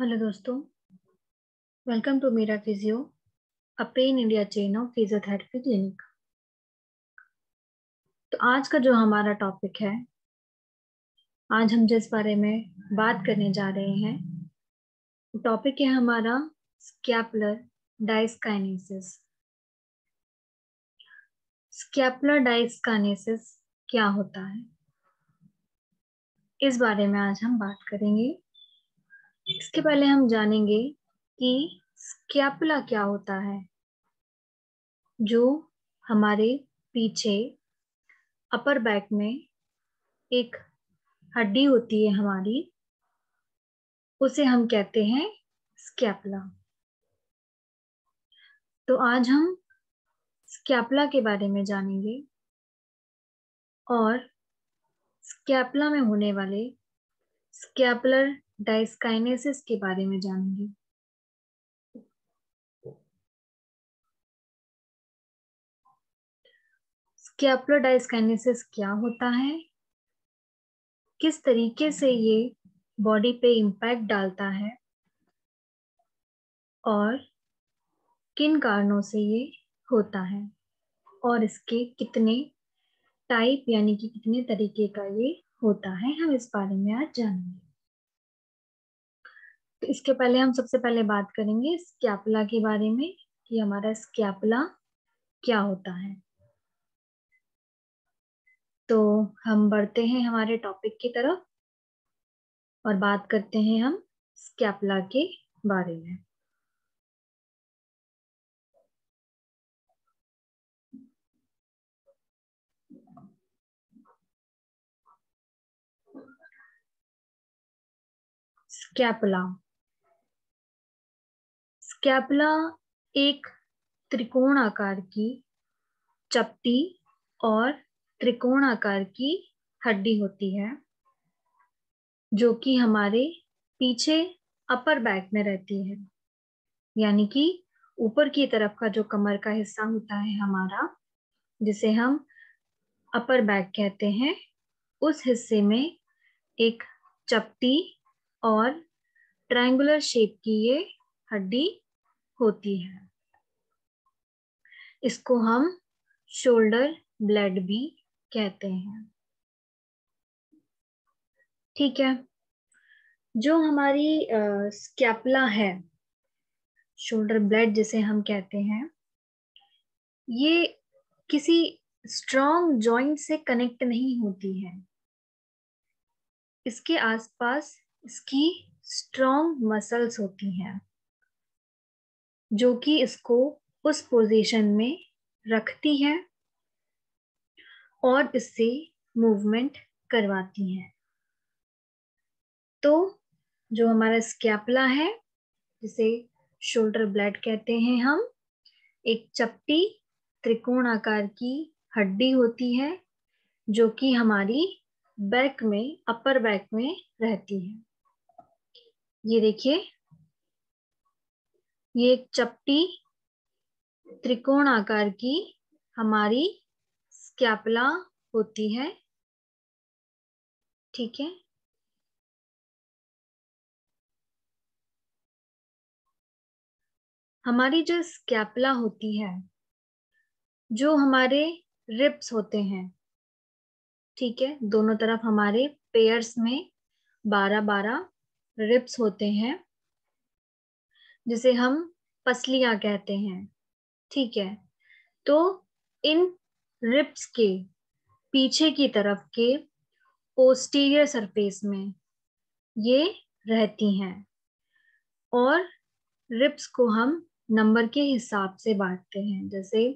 Hello दोस्तों, welcome to Meera physio, a pan India chain of physiotherapy clinic. तो आज का जो हमारा टॉपिक है, आज हम जिस बारे में बात करने जा रहे हैं, टॉपिक है हमारा स्कैपुलर डाइस्काइनेसिस। स्कैपुलर डाइस्काइनेसिस क्या होता है, इस बारे में आज हम बात करेंगे। इसके पहले हम जानेंगे कि स्कैपुला क्या होता है, जो हमारे पीछे अपर बैक में एक हड्डी होती है हमारी, उसे हम कहते हैं स्कैपुला। तो आज हम स्कैपुला के बारे में जानेंगे और स्कैपुला में होने वाले स्कैपुलर डाइस्काइनेसिस के बारे में जानेंगे। स्कैपुलर डाइस्काइनेसिस क्या होता है, किस तरीके से ये बॉडी पे इम्पैक्ट डालता है और किन कारणों से ये होता है, और इसके कितने टाइप यानी कि कितने तरीके का ये होता है, हम इस बारे में आज जानेंगे। तो इसके पहले हम सबसे पहले बात करेंगे स्कैपुला के बारे में कि हमारा स्कैपुला क्या होता है। तो हम बढ़ते हैं हमारे टॉपिक की तरफ और बात करते हैं हम स्कैपुला के बारे में। स्कैपुला, स्कैपुला एक त्रिकोण आकार की चपटी और त्रिकोण आकार की हड्डी होती है, जो कि हमारे पीछे अपर बैक में रहती है, यानी कि ऊपर की तरफ का जो कमर का हिस्सा होता है हमारा, जिसे हम अपर बैक कहते हैं, उस हिस्से में एक चपटी और ट्रायंगुलर शेप की ये हड्डी होती है। इसको हम शोल्डर ब्लेड भी कहते हैं। ठीक है, जो हमारी स्कैपुला है, शोल्डर ब्लेड जिसे हम कहते हैं, ये किसी स्ट्रॉन्ग जॉइंट से कनेक्ट नहीं होती है। इसके आसपास इसकी स्ट्रॉन्ग मसल्स होती हैं, जो कि इसको उस पोजीशन में रखती है और इससे मूवमेंट करवाती है। तो जो हमारा स्कैपुला है, जिसे शोल्डर ब्लेड कहते हैं हम, एक चपटी त्रिकोण आकार की हड्डी होती है, जो कि हमारी बैक में, अपर बैक में रहती है। ये देखिए, ये एक चपटी त्रिकोण आकार की हमारी स्कैपुला होती है। ठीक है, हमारी जो स्कैपुला होती है, जो हमारे रिब्स होते हैं, ठीक है, दोनों तरफ हमारे पेयर्स में 12-12 रिब्स होते हैं, जिसे हम पसलियां कहते हैं। ठीक है, तो इन रिब्स के पीछे की तरफ के पोस्टीरियर सरफेस में ये रहती हैं और रिब्स को हम नंबर के हिसाब से बांटते हैं, जैसे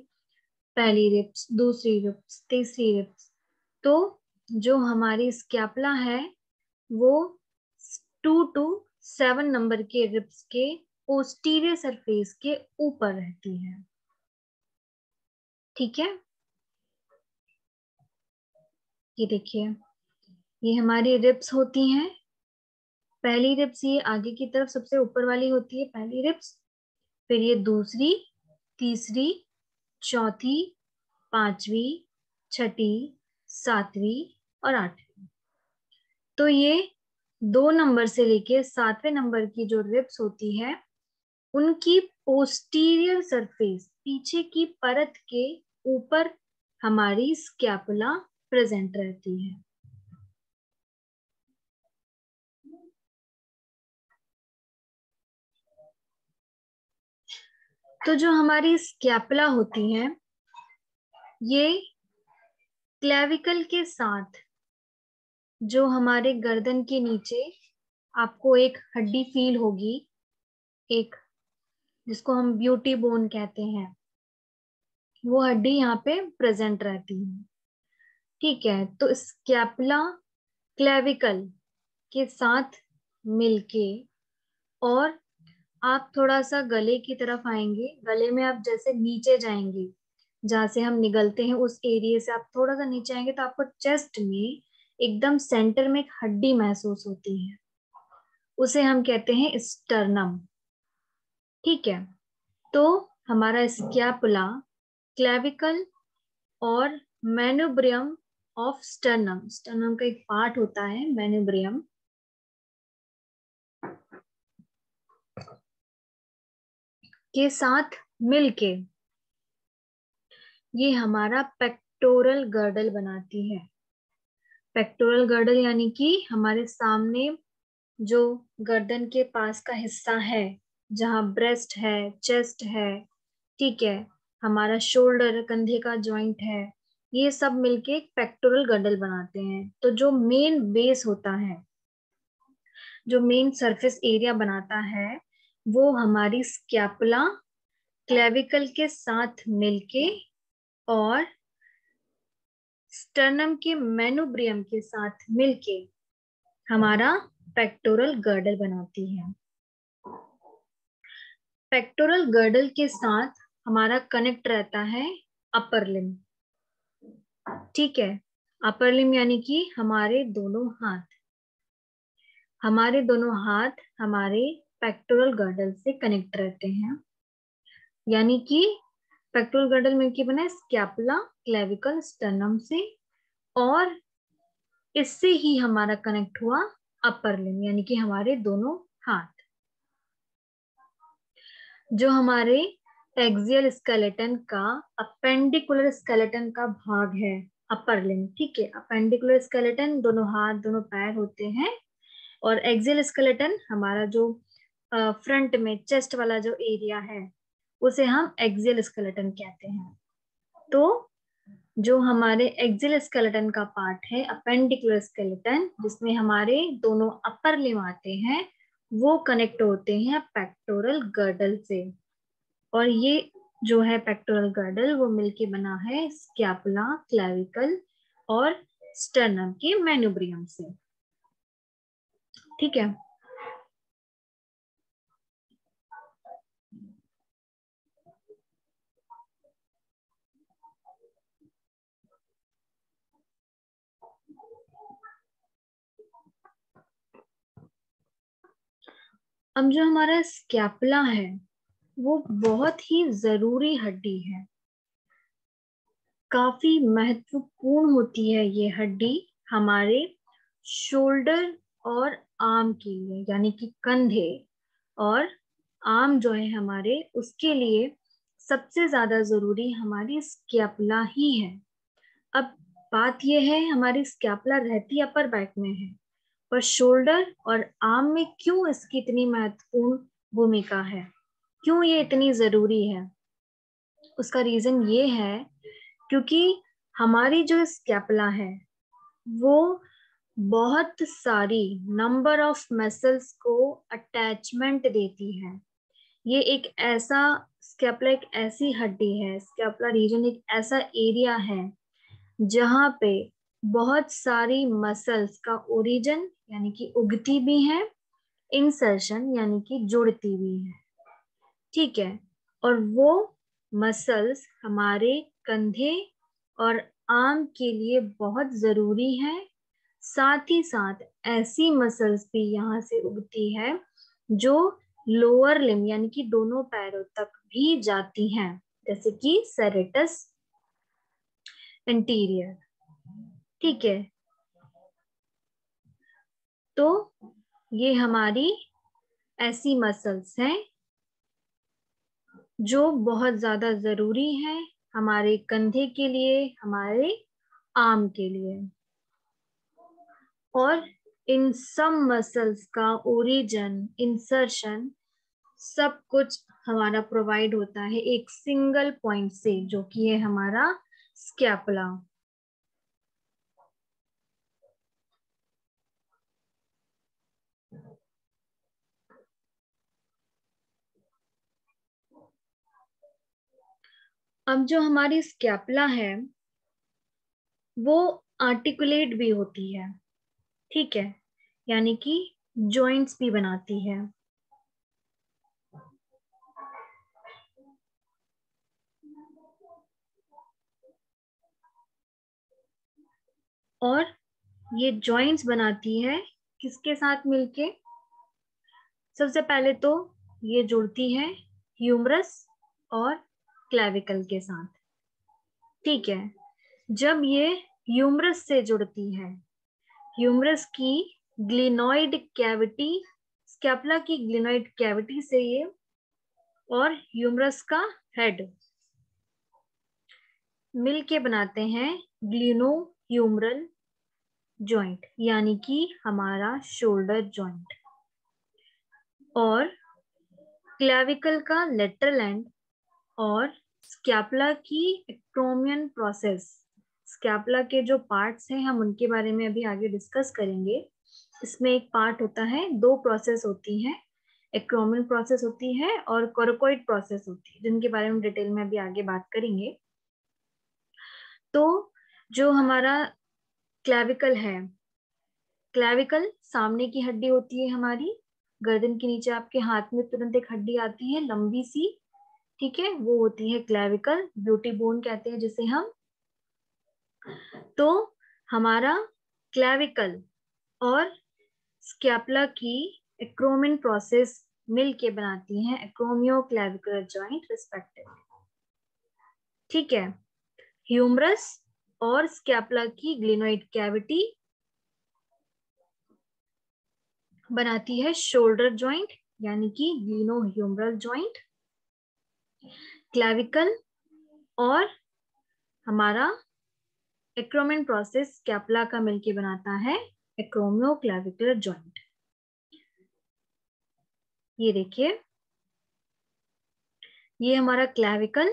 पहली रिब्स, दूसरी रिब्स, तीसरी रिब्स। तो जो हमारी स्कैपुला है, वो 2 to 7 नंबर के रिब्स के पोस्टीरियर सरफेस के ऊपर रहती है। ठीक है, ये देखिए, ये हमारी रिब्स होती हैं। पहली रिब्स ये आगे की तरफ सबसे ऊपर वाली होती है, पहली रिब्स, फिर ये दूसरी, तीसरी, चौथी, पांचवी, छठी, सातवीं और आठवीं। तो ये दो नंबर से लेके सातवें नंबर की जो रिब्स होती है उनकी पोस्टीरियर सरफेस, पीछे की परत के ऊपर हमारी स्कैपुला प्रेजेंट रहती है। तो जो हमारी स्कैपुला होती है ये क्लेविकल के साथ जो हमारे गर्दन के नीचे आपको एक हड्डी फील होगी, एक जिसको हम ब्यूटी बोन कहते हैं, वो हड्डी यहाँ पे प्रेजेंट रहती है। ठीक है, तो स्कैपुला क्लेविकल के साथ मिलके, और आप थोड़ा सा गले की तरफ आएंगे, गले में आप जैसे नीचे जाएंगे, जहाँ से हम निकलते हैं उस एरिया से आप थोड़ा सा नीचे आएंगे तो आपको चेस्ट में एकदम सेंटर में एक हड्डी महसूस होती है, उसे हम कहते हैं स्टर्नम। ठीक है, तो हमारा स्कैपुला क्लेविकल और मैनुब्रियम ऑफ स्टर्नम, स्टर्नम का एक पार्ट होता है मैनुब्रियम, के साथ मिलके ये हमारा पेक्टोरल गर्डल बनाती है। पेक्टोरल गर्डल यानी कि हमारे सामने जो गर्दन के पास का हिस्सा है, जहाँ ब्रेस्ट है, चेस्ट है, ठीक है, हमारा शोल्डर, कंधे का जॉइंट है, ये सब मिलके एक पेक्टोरल गर्डल बनाते हैं। तो जो मेन बेस होता है, जो मेन सरफेस एरिया बनाता है, वो हमारी स्कैपुला क्लेविकल के साथ मिलके और स्टर्नम के मैनुब्रियम के साथ मिलके हमारा पेक्टोरल गर्डल बनाती है। पेक्टोरल गर्डल के साथ हमारा कनेक्ट रहता है अपर लिम्ब। ठीक है, अपर लिम्ब यानी कि हमारे दोनों हाथ, हमारे दोनों हाथ हमारे पेक्टोरल गर्डल से कनेक्ट रहते हैं, यानी कि पेक्टोरल गर्डल में क्या बना है, स्कैपुला क्लेविकल स्टर्नम से, और इससे ही हमारा कनेक्ट हुआ अपर लिम्ब यानी कि हमारे दोनों हाथ। जो हमारे एक्सियल स्केलेटन का, अपेंडिकुलर स्केलेटन का भाग है अपर लिम्ब। ठीक है, अपेंडिकुलर स्केलेटन दोनों हाथ, दोनों पैर होते हैं, और एक्सियल स्केलेटन हमारा जो फ्रंट में चेस्ट वाला जो एरिया है उसे हम एक्सियल स्केलेटन कहते हैं। तो जो हमारे एक्सियल स्केलेटन का पार्ट है अपेंडिकुलर स्केलेटन, जिसमें हमारे दोनों अपर लिम्ब आते हैं, वो कनेक्ट होते हैं पेक्टोरल गर्डल से, और ये जो है पेक्टोरल गर्डल वो मिलके बना है स्कैपुला क्लेविकल और स्टर्नम के मैनुब्रियम से। ठीक है, अब जो हमारा स्कैपुला है वो बहुत ही जरूरी हड्डी है, काफी महत्वपूर्ण होती है ये हड्डी हमारे शोल्डर और आर्म के लिए, यानी कि कंधे और आर्म जो है हमारे, उसके लिए सबसे ज्यादा जरूरी हमारी स्कैपुला ही है। अब बात यह है, हमारी स्कैपुला रहती अपर बैक में है, पर शोल्डर और आर्म में क्यों इसकी इतनी महत्वपूर्ण भूमिका है, क्यों ये इतनी जरूरी है? उसका रीजन ये है क्योंकि हमारी जो स्कैपुला है वो बहुत सारी नंबर ऑफ मसल्स को अटैचमेंट देती है। ये एक ऐसा स्कैपुला, एक ऐसी हड्डी है, स्कैपुला रीजन एक ऐसा एरिया है जहाँ पे बहुत सारी मसल्स का ओरिजिन यानी कि उगती भी है, इंसर्शन यानी कि जुड़ती भी है। ठीक है, और वो मसल्स हमारे कंधे और आर्म के लिए बहुत ज़रूरी है। साथ ही साथ ऐसी मसल्स भी यहाँ से उगती है जो लोअर लिम्ब यानी कि दोनों पैरों तक भी जाती हैं, जैसे कि सेरेटस एंटीरियर। ठीक है, तो ये हमारी ऐसी मसल्स हैं जो बहुत ज्यादा जरूरी है हमारे कंधे के लिए, हमारे आर्म के लिए। और इन सब मसल्स का ओरिजिन, इंसर्शन, सब कुछ हमारा प्रोवाइड होता है एक सिंगल पॉइंट से, जो कि है हमारा स्कैपुला। अब जो हमारी स्कैपुला है वो आर्टिकुलेट भी होती है, ठीक है, यानी कि जॉइंट्स भी बनाती है। और ये जॉइंट्स बनाती है किसके साथ मिलके? सबसे पहले तो ये जुड़ती है ह्यूमरस और क्लेविकल के साथ, ठीक है। जब ये ह्यूमरस से जुड़ती है, ह्यूमरस की ग्लिनॉइड कैविटी, स्कैपुला की ग्लिनॉइड कैविटी से ये और ह्यूमरस का हेड मिलके बनाते हैं ग्लिनोह्यूमरल जॉइंट, यानी कि हमारा शोल्डर जॉइंट। और क्लेविकल का लेटरल एंड और स्कैपुला की एक्टोमियन प्रोसेस, स्कैपुला के जो पार्ट्स हैं हम उनके बारे में अभी आगे डिस्कस करेंगे। इसमें एक पार्ट होता है, दो प्रोसेस होती हैं, एक्टोमियन प्रोसेस होती है और कोरकोइड प्रोसेस होती है, जिनके बारे में डिटेल में अभी आगे बात करेंगे। तो जो हमारा क्लेविकल है, क्लेविकल सामने की हड्डी होती है हमारी, गर्दन के नीचे आपके हाथ में तुरंत एक हड्डी आती है लंबी सी, ठीक है, वो होती है क्लेविकल, ब्यूटी बोन कहते हैं जिसे हम। तो हमारा क्लेविकल और स्कैपुला की एक्रोमियन प्रोसेस मिलके बनाती है एक्रोमियो क्लेविकुलर जॉइंट रिस्पेक्टिवली, ठीक है। ह्यूमरस और स्कैपुला की ग्लिनॉइड कैविटी बनाती है शोल्डर जॉइंट, यानी कि ग्लिनोह्यूमरल जॉइंट। क्लेविकल और हमारा एक्रोमियन प्रोसेस स्कैपुला का मिलके बनाता है एक्रोमियो क्लेविकुलर जॉइंट। ये देखिए, ये हमारा क्लेविकल,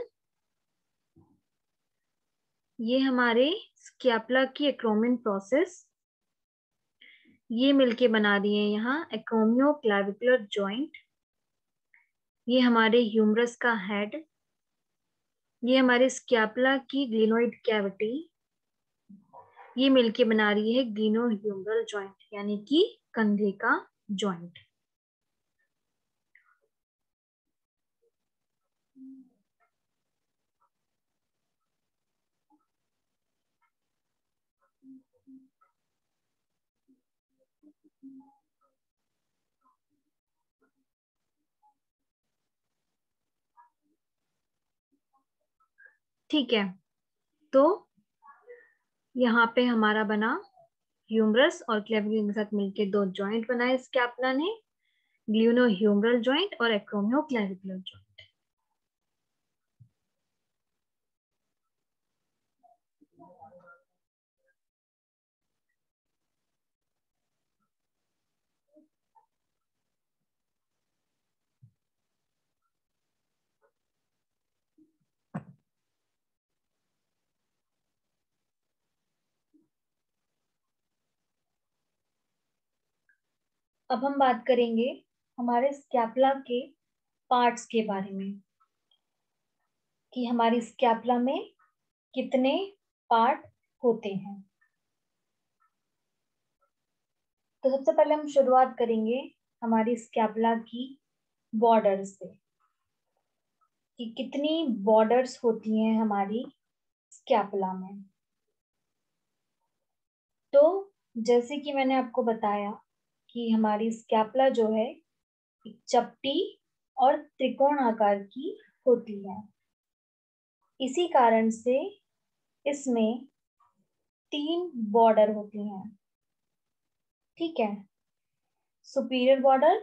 ये हमारे स्कैपुला की एक्रोमियन प्रोसेस, ये मिलके बना रही है यहाँ एक्रोमियो क्लेविकुलर जॉइंट। ये हमारे ह्यूमरस का हेड, ये हमारे स्कैपुला की ग्लिनॉइड कैविटी, ये मिलके बना रही है ग्लिनोह्यूमरल जॉइंट, यानी कि कंधे का जॉइंट। ठीक है, तो यहाँ पे हमारा बना ह्यूमरस और क्लेविकल के साथ मिलके दो जॉइंट बनाए स्कैपुला ने, ग्लिनोह्यूमरल जॉइंट और एक्रोमियो क्लेविकुलर जॉइंट। अब हम बात करेंगे हमारे स्कैपुला के पार्ट्स के बारे में कि हमारी स्कैपुला में कितने पार्ट होते हैं। तो सबसे पहले हम शुरुआत करेंगे हमारी स्कैपुला की बॉर्डर से कि कितनी बॉर्डर्स होती हैं हमारी स्कैपुला में। तो जैसे कि मैंने आपको बताया कि हमारी स्कैपुला जो है एक चपटी और त्रिकोण आकार की होती है, इसी कारण से इसमें 3 बॉर्डर होती हैं, ठीक है। सुपीरियर बॉर्डर,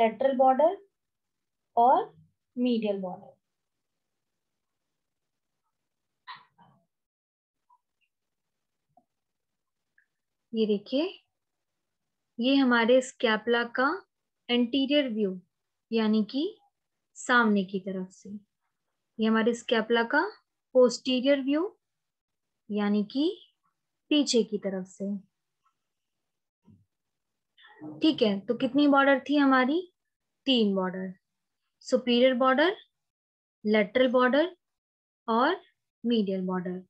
लेटरल बॉर्डर और मीडियल बॉर्डर। ये देखिए, ये हमारे स्कैपुला का एंटीरियर व्यू यानी कि सामने की तरफ से, ये हमारे स्कैपुला का पोस्टीरियर व्यू यानी कि पीछे की तरफ से। ठीक है, तो कितनी बॉर्डर थी हमारी? 3 border, superior border, lateral border और मीडियल बॉर्डर।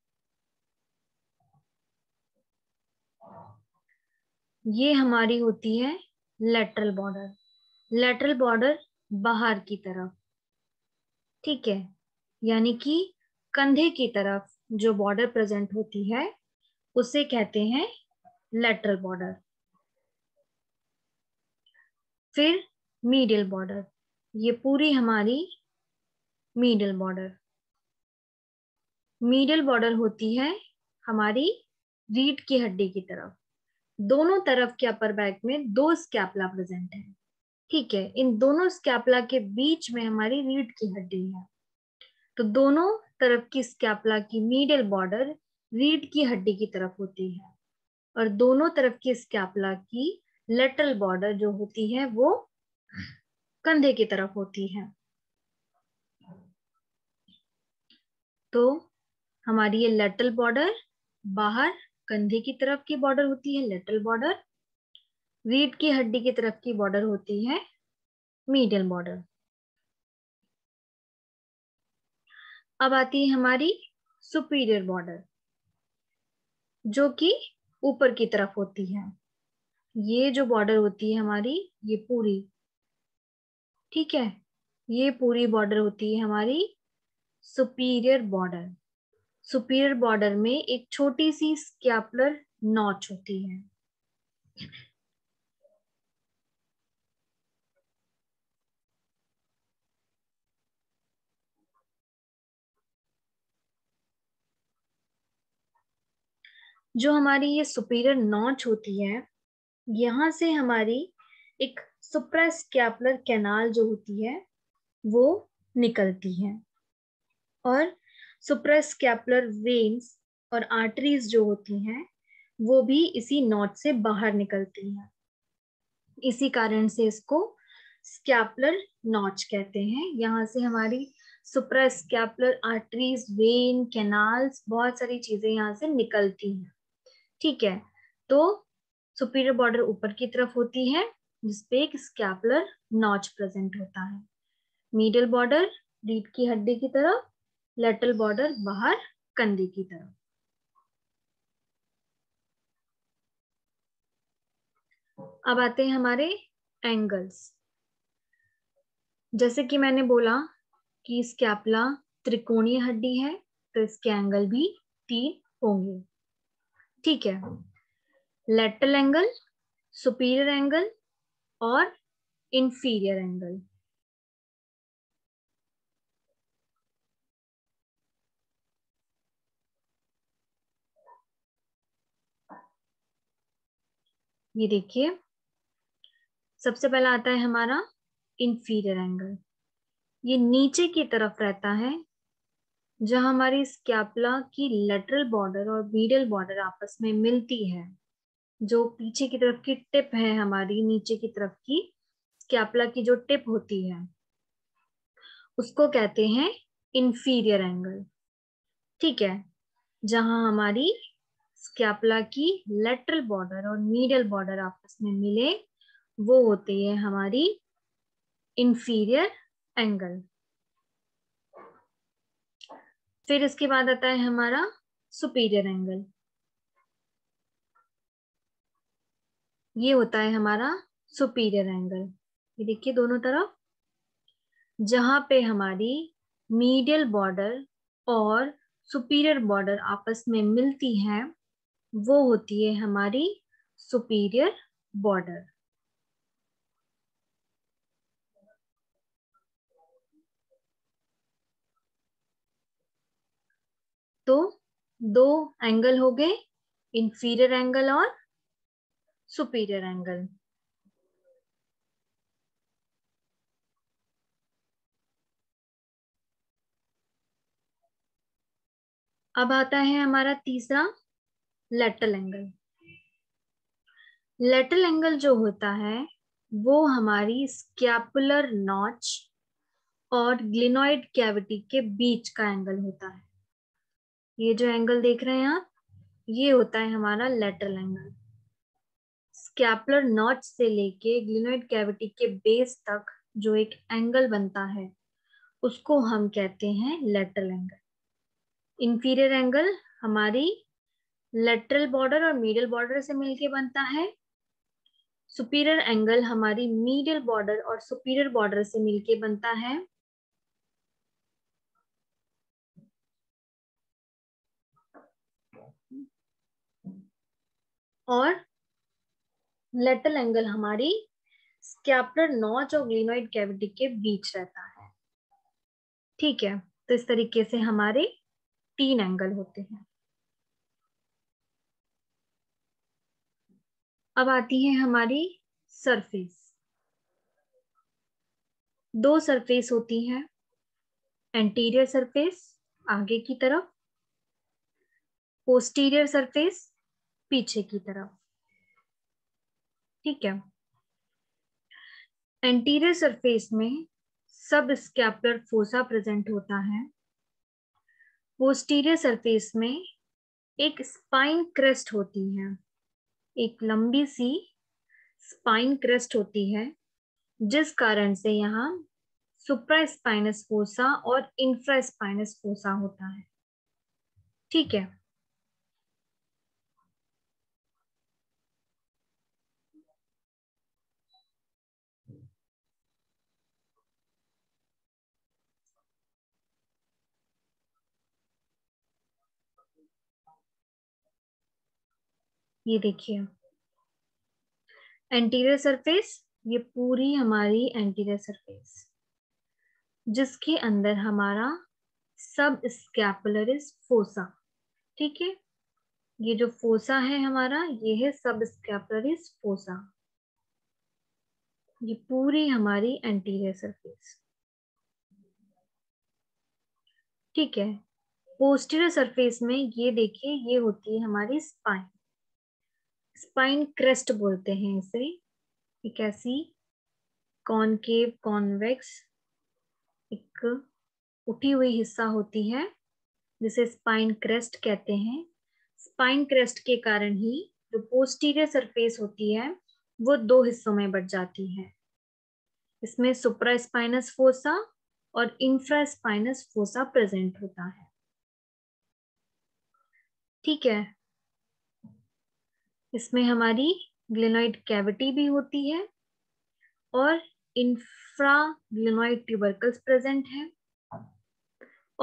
ये हमारी होती है लेटरल बॉर्डर। लेटरल बॉर्डर बाहर की तरफ, ठीक है, यानी कि कंधे की तरफ जो बॉर्डर प्रेजेंट होती है उसे कहते हैं लेटरल बॉर्डर। फिर मीडियल बॉर्डर, ये पूरी हमारी मीडियल बॉर्डर। मीडियल बॉर्डर होती है हमारी रीढ़ की हड्डी की तरफ। दोनों तरफ के अपर बैक में 2 स्कैपुला प्रेजेंट है, ठीक है, इन दोनों स्कैपुला के बीच में हमारी रीढ़ की हड्डी है। तो दोनों तरफ की स्कैपुला की मीडियल बॉर्डर रीढ़ की हड्डी की तरफ होती है और दोनों तरफ की स्कैपुला की लेटरल बॉर्डर जो होती है वो कंधे की तरफ होती है। तो हमारी ये लेटरल बॉर्डर बाहर कंधे की तरफ की बॉर्डर होती है लेटरल बॉर्डर, रीढ़ की हड्डी की तरफ की बॉर्डर होती है मीडियल बॉर्डर। अब आती है हमारी सुपीरियर बॉर्डर जो कि ऊपर की तरफ होती है। ये जो बॉर्डर होती है हमारी, ये पूरी, ठीक है, ये पूरी बॉर्डर होती है हमारी सुपीरियर बॉर्डर। सुपीरियर बॉर्डर में एक छोटी सी स्कैपुलर नॉच होती है। जो हमारी ये सुपीरियर नॉच होती है, यहाँ से हमारी एक सुप्रास्कैपुलर कैनाल जो होती है वो निकलती है और सुप्रास्कैपुलर वेन्स और आर्टरीज जो होती हैं वो भी इसी नॉच से बाहर निकलती हैं। इसी कारण से इसको स्कैपुलर नॉच कहते हैं। यहाँ से हमारी सुप्रास्कैपुलर आर्टरीज, वेन, कैनाल्स, बहुत सारी चीजें यहाँ से निकलती हैं, ठीक है। तो सुपीरियर बॉर्डर ऊपर की तरफ होती है जिसपे एक स्कैपुलर नॉच प्रेजेंट होता है। मीडियल बॉर्डर रीढ़ की हड्डी की तरफ, लेटरल बॉर्डर बाहर कंधे की तरफ। अब आते हैं हमारे एंगल्स। जैसे कि मैंने बोला कि स्कैपुला त्रिकोणीय हड्डी है तो इसके एंगल भी 3 होंगे, ठीक है। लेटरल एंगल, सुपीरियर एंगल और इंफीरियर एंगल। ये देखिए, सबसे पहला आता है हमारा इंफीरियर एंगल। ये नीचे की तरफ रहता है जहां हमारी स्कैपुला की लेटरल बॉर्डर और मीडियल बॉर्डर आपस में मिलती है। जो पीछे की तरफ की टिप है हमारी, नीचे की तरफ की स्कैपुला की जो टिप होती है उसको कहते हैं इंफीरियर एंगल, ठीक है, जहां हमारी स्कैपुला की लेटरल बॉर्डर और मीडियल बॉर्डर आपस में मिले वो होती है हमारी इंफीरियर एंगल। फिर इसके बाद आता है हमारा सुपीरियर एंगल। ये होता है हमारा सुपीरियर एंगल। ये देखिए दोनों तरफ, जहां पे हमारी मीडियल बॉर्डर और सुपीरियर बॉर्डर आपस में मिलती है वो होती है हमारी सुपीरियर बॉर्डर। तो 2 एंगल हो गए, इंफीरियर एंगल और सुपीरियर एंगल। अब आता है हमारा तीसरा लैटरल एंगल। लैटरल एंगल जो होता है वो हमारी स्कैपुलर नॉच और ग्लिनॉइड कैविटी के बीच का एंगल होता है। ये जो एंगल देख रहे हैं आप, ये होता है हमारा लैटरल एंगल। स्कैपुलर नॉच से लेके ग्लिनॉइड कैविटी के बेस तक जो एक एंगल बनता है उसको हम कहते हैं लैटरल एंगल। इंफीरियर एंगल हमारी लैटरल बॉर्डर और मीडियल बॉर्डर से मिलके बनता है। सुपीरियर एंगल हमारी मीडियल बॉर्डर और सुपीरियर बॉर्डर से मिलके बनता है। और लैटरल एंगल हमारी स्कैपुलर नॉच और ग्लिनॉइड कैविटी के बीच रहता है। ठीक है, तो इस तरीके से हमारे तीन एंगल होते हैं। अब आती है हमारी सरफेस। दो सरफेस होती है, एंटीरियर सरफेस आगे की तरफ, पोस्टीरियर सरफेस पीछे की तरफ। ठीक है, एंटीरियर सरफेस में सब स्कैपुलर फोसा प्रेजेंट होता है। पोस्टीरियर सरफेस में एक स्पाइन क्रेस्ट होती है, एक लंबी सी स्पाइन क्रेस्ट होती है, जिस कारण से यहाँ सुप्रास्पाइनस फोसा और इंफ्रास्पाइनस फोसा होता है। ठीक है, ये देखिए एंटीरियर सरफेस, ये पूरी हमारी एंटीरियर सरफेस जिसके अंदर हमारा सब स्कैपुलरिस फोसा। ठीक है, ये जो फोसा है हमारा, ये है सब स्कैपुलरिस फोसा। ये पूरी हमारी एंटीरियर सरफेस। ठीक है, पोस्टीरियर सरफेस में ये देखिए, ये होती है हमारी स्पाइन। स्पाइन क्रेस्ट बोलते हैं इसे। एक ऐसी कॉनकेव कॉन्वेक्स एक उठी हुई हिस्सा होती है जिसे स्पाइन क्रेस्ट कहते हैं। स्पाइन क्रेस्ट के कारण ही जो पोस्टीरियर सरफेस होती है वो दो हिस्सों में बट जाती है। इसमें सुप्रास्पाइनस फोसा और इंफ्रास्पाइनस फोसा प्रेजेंट होता है। ठीक है, इसमें हमारी ग्लेनॉइड कैविटी भी होती है और इंफ्रा ग्लेनॉइड ट्यूबरकल्स प्रेजेंट है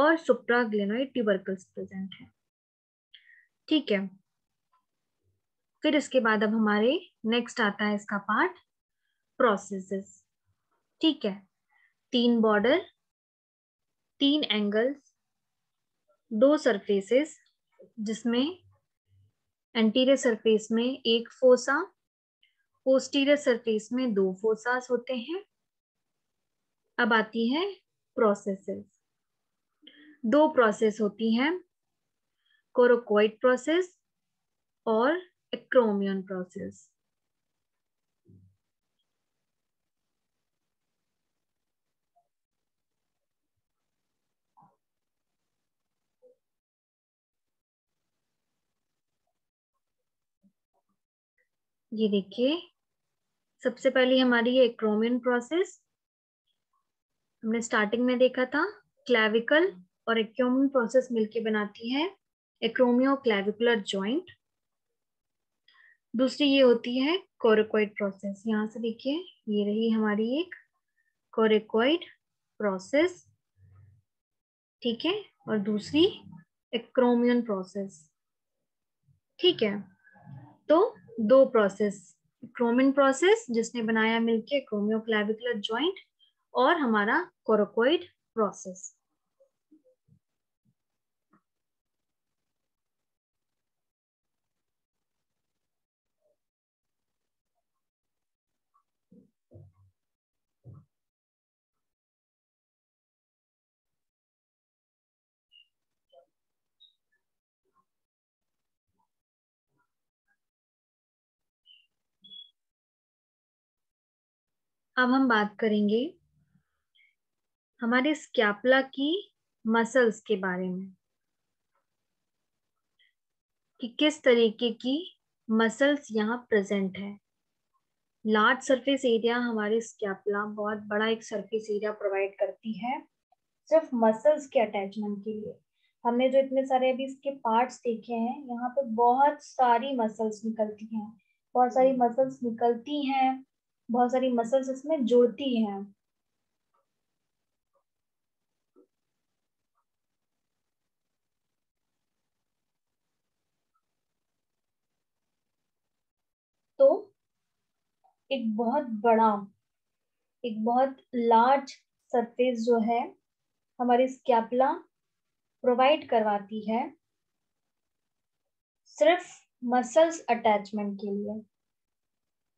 और सुप्रा ग्लेनॉइड ट्यूबरकल्स प्रेजेंट है। ठीक है, फिर इसके बाद अब हमारे नेक्स्ट आता है इसका पार्ट प्रोसेसेस। ठीक है, तीन बॉर्डर, तीन एंगल्स, दो सरफेसेस, जिसमें एंटीरियर सरफेस में एक फोसा, पोस्टीरियर सरफेस में दो फोसास होते हैं। अब आती है प्रोसेसेस। दो प्रोसेस होती हैं, कोरोकॉइड प्रोसेस और एक्रोमियन प्रोसेस। ये देखिए, सबसे पहले हमारी ये एक्रोमियन प्रोसेस, हमने स्टार्टिंग में देखा था क्लैविकल और एक्रोमियन प्रोसेस मिलके बनाती है एक्रोमियो क्लैविकुलर जॉइंट। दूसरी ये होती है कोरिकॉइड प्रोसेस। यहाँ से देखिए, ये रही हमारी एक कोरिकॉइड प्रोसेस। ठीक है, और दूसरी एक्रोमियन प्रोसेस। ठीक है, तो दो प्रोसेस, एक्रोमियन प्रोसेस जिसने बनाया मिलके एक्रोमियो क्लैविकुलर जॉइंट और हमारा कोरोकॉइड प्रोसेस। अब हम बात करेंगे हमारे स्कैपुला की मसल्स के बारे में कि किस तरीके की मसल्स यहाँ प्रेजेंट है। लार्ज सरफेस एरिया हमारे स्कैपुला बहुत बड़ा एक सरफेस एरिया प्रोवाइड करती है सिर्फ मसल्स के अटैचमेंट के लिए। हमने जो इतने सारे अभी इसके पार्ट्स देखे हैं, यहाँ पे बहुत सारी मसल्स निकलती हैं, बहुत सारी मसल्स निकलती हैं, बहुत सारी मसल्स इसमें जुड़ती हैं। तो एक बहुत लार्ज सरफेस जो है हमारी स्कैपुला प्रोवाइड करवाती है सिर्फ मसल्स अटैचमेंट के लिए,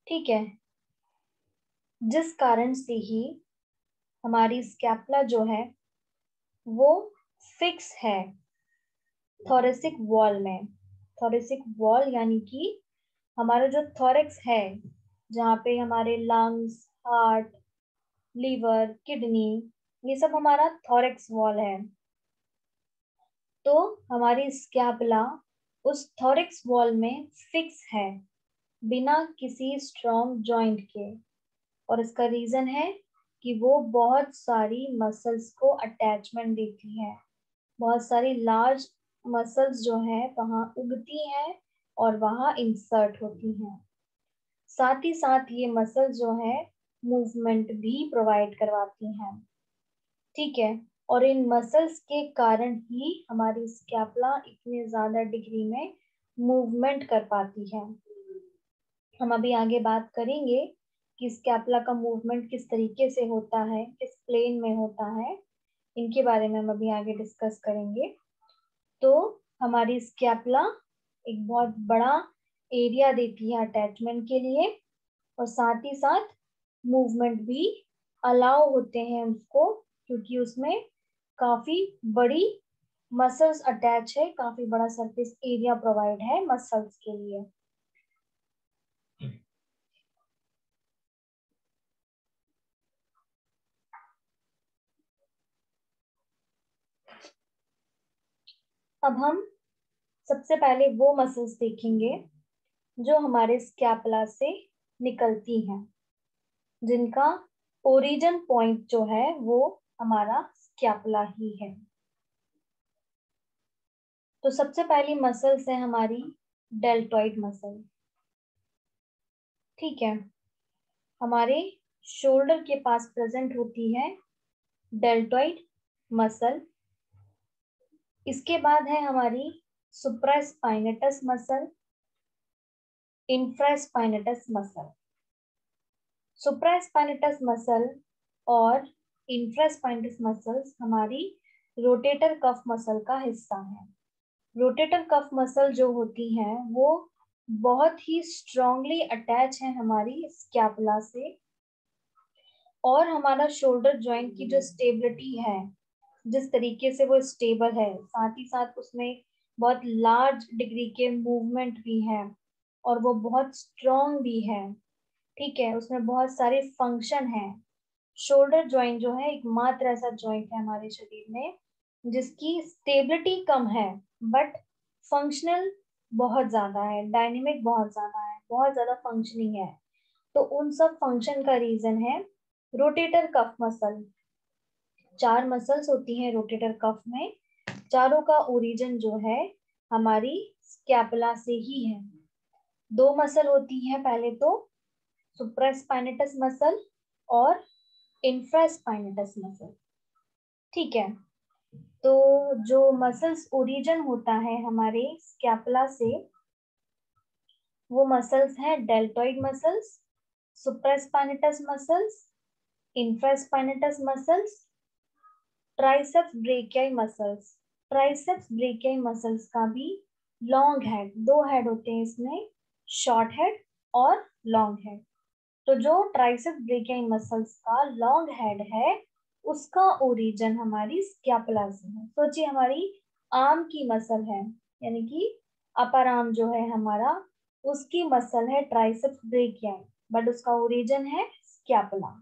ठीक है। जिस कारण से ही हमारी स्कैपुला जो है वो फिक्स है थोरेसिक वॉल में। थोरेसिक वॉल यानी कि हमारा जो थोरैक्स है, जहाँ पे हमारे लंग्स, हार्ट, लीवर, किडनी, ये सब हमारा थोरैक्स वॉल है। तो हमारी स्कैपुला उस थोरैक्स वॉल में फिक्स है बिना किसी स्ट्रॉन्ग जॉइंट के, और इसका रीजन है कि वो बहुत सारी मसल्स को अटैचमेंट देती है। बहुत सारी लार्ज मसल्स जो है वहाँ उगती हैं और वहाँ इंसर्ट होती हैं। साथ ही साथ ये मसल जो है मूवमेंट भी प्रोवाइड करवाती हैं, ठीक है। और इन मसल्स के कारण ही हमारी स्कैपुला इतने ज़्यादा डिग्री में मूवमेंट कर पाती है। हम अभी आगे बात करेंगे कि स्कैपुला का मूवमेंट किस तरीके से होता है, किस प्लेन में होता है, इनके बारे में हम अभी आगे डिस्कस करेंगे। तो हमारी स्कैपुला एक बहुत बड़ा एरिया देती है अटैचमेंट के लिए, और साथ ही साथ मूवमेंट भी अलाउ होते हैं उसको, क्योंकि उसमें काफ़ी बड़ी मसल्स अटैच है, काफ़ी बड़ा सरफेस एरिया प्रोवाइड है मसल्स के लिए। अब हम सबसे पहले वो मसल्स देखेंगे जो हमारे स्कैपुला से निकलती हैं, जिनका ओरिजिन पॉइंट जो है वो हमारा स्कैपुला ही है। तो सबसे पहली मसल्स है हमारी डेल्टॉइड मसल, ठीक है। हमारे शोल्डर के पास प्रेजेंट होती है डेल्टॉइड मसल। इसके बाद है हमारी supraspinatus muscle, infraspinatus muscle. Supraspinatus muscle और इंफ्रास्पाइनेटस मसल्स हमारी रोटेटर कफ मसल का हिस्सा है। रोटेटर कफ मसल जो होती हैं वो बहुत ही स्ट्रांगली अटैच है हमारी स्कैपुला से, और हमारा शोल्डर जॉइंट की जो स्टेबिलिटी है, जिस तरीके से वो स्टेबल है, साथ ही साथ उसमें बहुत लार्ज डिग्री के मूवमेंट भी हैं और वो बहुत स्ट्रॉन्ग भी है, ठीक है। उसमें बहुत सारे फंक्शन हैं। शोल्डर जॉइंट जो है एकमात्र ऐसा जॉइंट है हमारे शरीर में जिसकी स्टेबिलिटी कम है बट फंक्शनल बहुत ज़्यादा है, डायनेमिक बहुत ज़्यादा है, बहुत ज़्यादा फंक्शनिंग है। तो उन सब फंक्शन का रीज़न है रोटेटर कफ मसल। 4 मसल्स होती हैं रोटेटर कफ में, चारों का ओरिजिन जो है हमारी स्कैपुला से ही है। 2 मसल होती हैं, पहले तो सुप्रास्पाइनेटस मसल और इंफ्रास्पाइनेटस मसल, ठीक है। तो जो मसल्स ओरिजिन होता है हमारे स्कैपुला से वो मसल्स हैं deltoid muscles, supraspinatus muscles, infraspinatus muscles, triceps brachii muscles. Triceps brachii muscles का भी लॉन्ग हेड, 2 हेड होते हैं इसमें, शॉर्ट हेड और लॉन्ग हेड। तो जो ट्राइसेप्स ब्रेकियाई मसल्स का लॉन्ग हेड है उसका ओरिजिन हमारी स्कैपुला से है। सोचिए हमारी आर्म की मसल है, यानी कि अपर आर्म जो है हमारा, उसकी मसल है ट्राइसेप्स ब्रेकियाई, बट उसका ओरिजिन है स्कैपुला।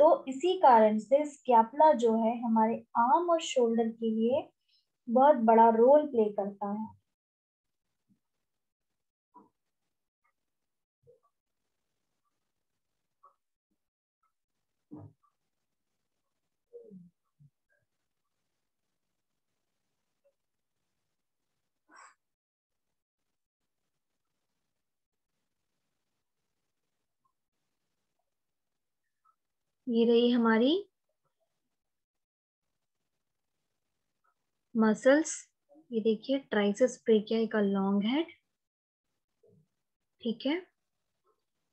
तो इसी कारण से स्कैपुला जो है हमारे आर्म और शोल्डर के लिए बहुत बड़ा रोल प्ले करता है। ये रही हमारी मसल्स, ये देखिए ट्राइसेप्स ब्रेकियाई का लॉन्ग हेड, ठीक है।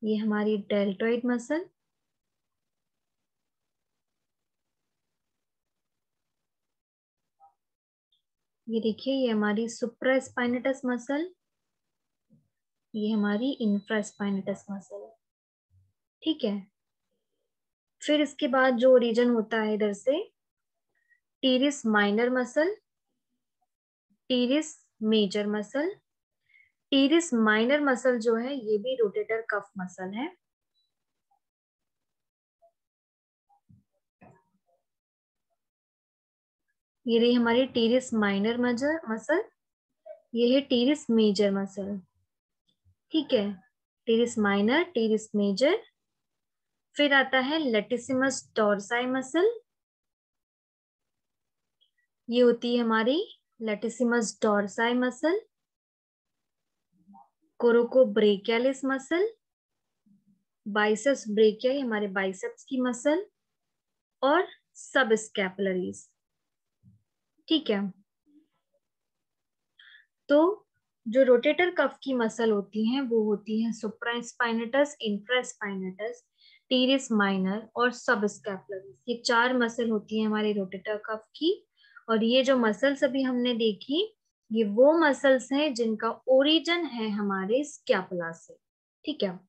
ये हमारी डेल्टॉइड मसल, ये देखिए ये हमारी सुप्रास्पाइनेटस मसल, ये हमारी इंफ्रास्पाइनेटस मसल, ठीक है। फिर इसके बाद जो रीजन होता है इधर से teres minor muscle, teres major muscle. Teres minor muscle जो है ये भी रोटेटर कफ मसल है, ये रही हमारी टीरिस माइनर मसल, ये है टीरिस मेजर मसल, ठीक है। Teres minor, teres major. फिर आता है लैटिसिमस डॉर्साई मसल, ये होती है हमारी latissimus dorsi muscle. Coracobrachialis muscle, biceps brachii हमारे बाइसेप्स की मसल, और सब स्कैपुलरीज, ठीक है। तो जो रोटेटर कफ की मसल होती हैं वो होती है सुप्रास्पाइनेटस, इंफ्रास्पाइनेटस, टीरिस माइनर और सब स्कैपुलरीज। ये चार मसल होती है हमारे रोटेटर कफ की। और ये जो मसल्स अभी हमने देखी ये वो मसल्स हैं जिनका ओरिजिन है हमारे स्कैपुला से, ठीक है।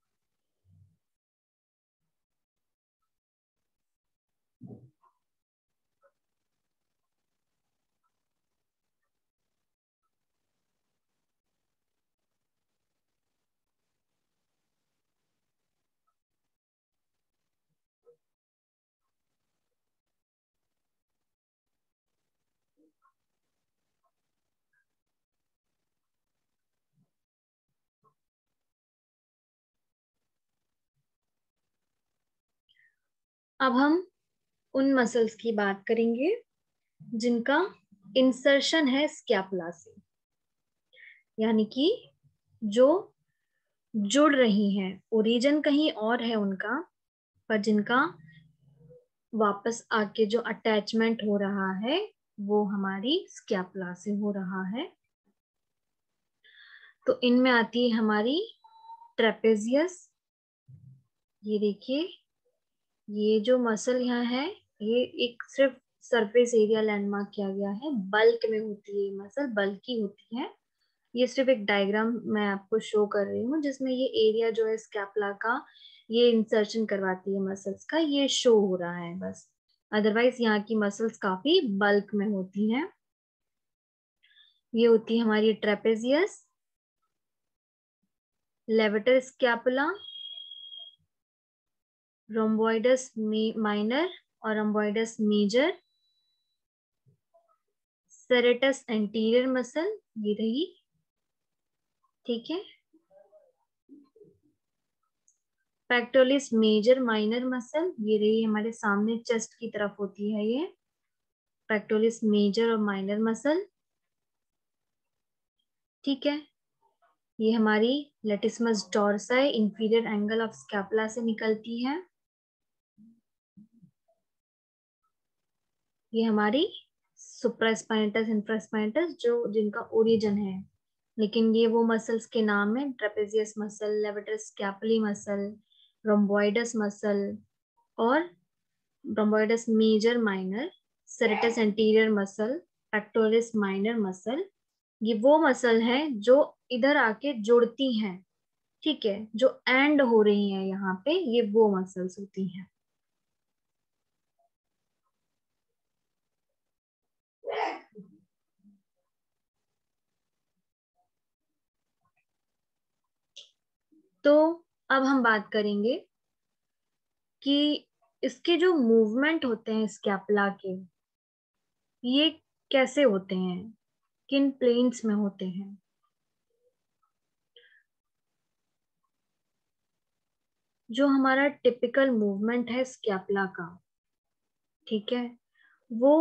अब हम उन मसल्स की बात करेंगे जिनका इंसर्शन है स्कैपुला से, यानी कि जो जुड़ रही हैं, ओरिजिन कहीं और है उनका पर जिनका वापस आके जो अटैचमेंट हो रहा है वो हमारी स्कैपुला से हो रहा है। तो इनमें आती है हमारी ट्रेपेजियस, ये देखिए ये जो मसल यहाँ है ये एक सिर्फ सरफेस एरिया लैंडमार्क किया गया है, बल्क में होती है ये मसल, बल्की होती है। ये सिर्फ एक डायग्राम मैं आपको शो कर रही हूँ जिसमें ये एरिया जो है स्कैपुला का ये इंसर्शन करवाती है मसल्स का, ये शो हो रहा है बस। अदरवाइज यहाँ की मसल्स काफी बल्क में होती हैं। ये होती है हमारी trapezius, levator scapula, rhomboids minor और rhomboids major, serratus anterior muscle, ये रही, ठीक है। पेक्टोलिस मेजर माइनर मसल, ये रही हमारे सामने चेस्ट की तरफ होती है ये पेक्टोलिस मेजर और माइनर मसल, ठीक है। ये हमारी latissimus dorsi, inferior angle of scapula से निकलती है। ये हमारी सुप्रास्पाइनेटस, इंफ्रास्पाइनेटस जो जिनका ओरिजिन है, लेकिन ये वो मसल्स के नाम है trapezius muscle, levator scapulae muscle, rhomboids muscle और rhomboids major minor, serratus anterior muscle, pectoralis minor muscle, ये वो मसल है जो इधर आके जुड़ती हैं, ठीक है, जो एंड हो रही हैं यहाँ पे, ये वो मसल्स होती हैं। तो अब हम बात करेंगे कि इसके जो मूवमेंट होते हैं स्कैपुला के, ये कैसे होते हैं, किन प्लेन्स में होते हैं? जो हमारा टिपिकल मूवमेंट है स्कैपुला का, ठीक है, वो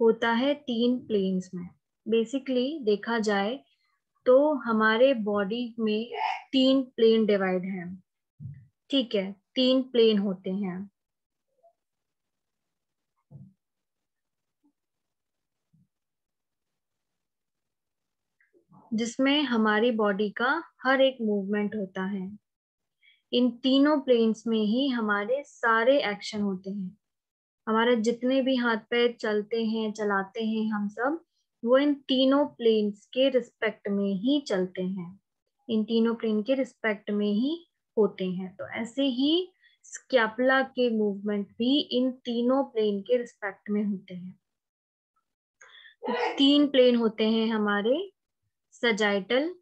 होता है 3 प्लेन्स में। बेसिकली देखा जाए तो हमारे बॉडी में 3 प्लेन डिवाइड है, ठीक है, 3 प्लेन होते हैं। जिसमें हमारी बॉडी का हर एक मूवमेंट होता है। इन तीनों प्लेन्स में ही हमारे सारे एक्शन होते हैं। हमारे जितने भी हाथ पैर चलते हैं, चलाते हैं हम सब, वो इन तीनों प्लेन्स के रिस्पेक्ट में ही चलते हैं, इन तीनों प्लेन के रिस्पेक्ट में ही होते हैं। तो ऐसे ही स्कैपुला के मूवमेंट भी इन तीनों प्लेन के रिस्पेक्ट में होते हैं। तो 3 प्लेन होते हैं हमारे, सजाइटल,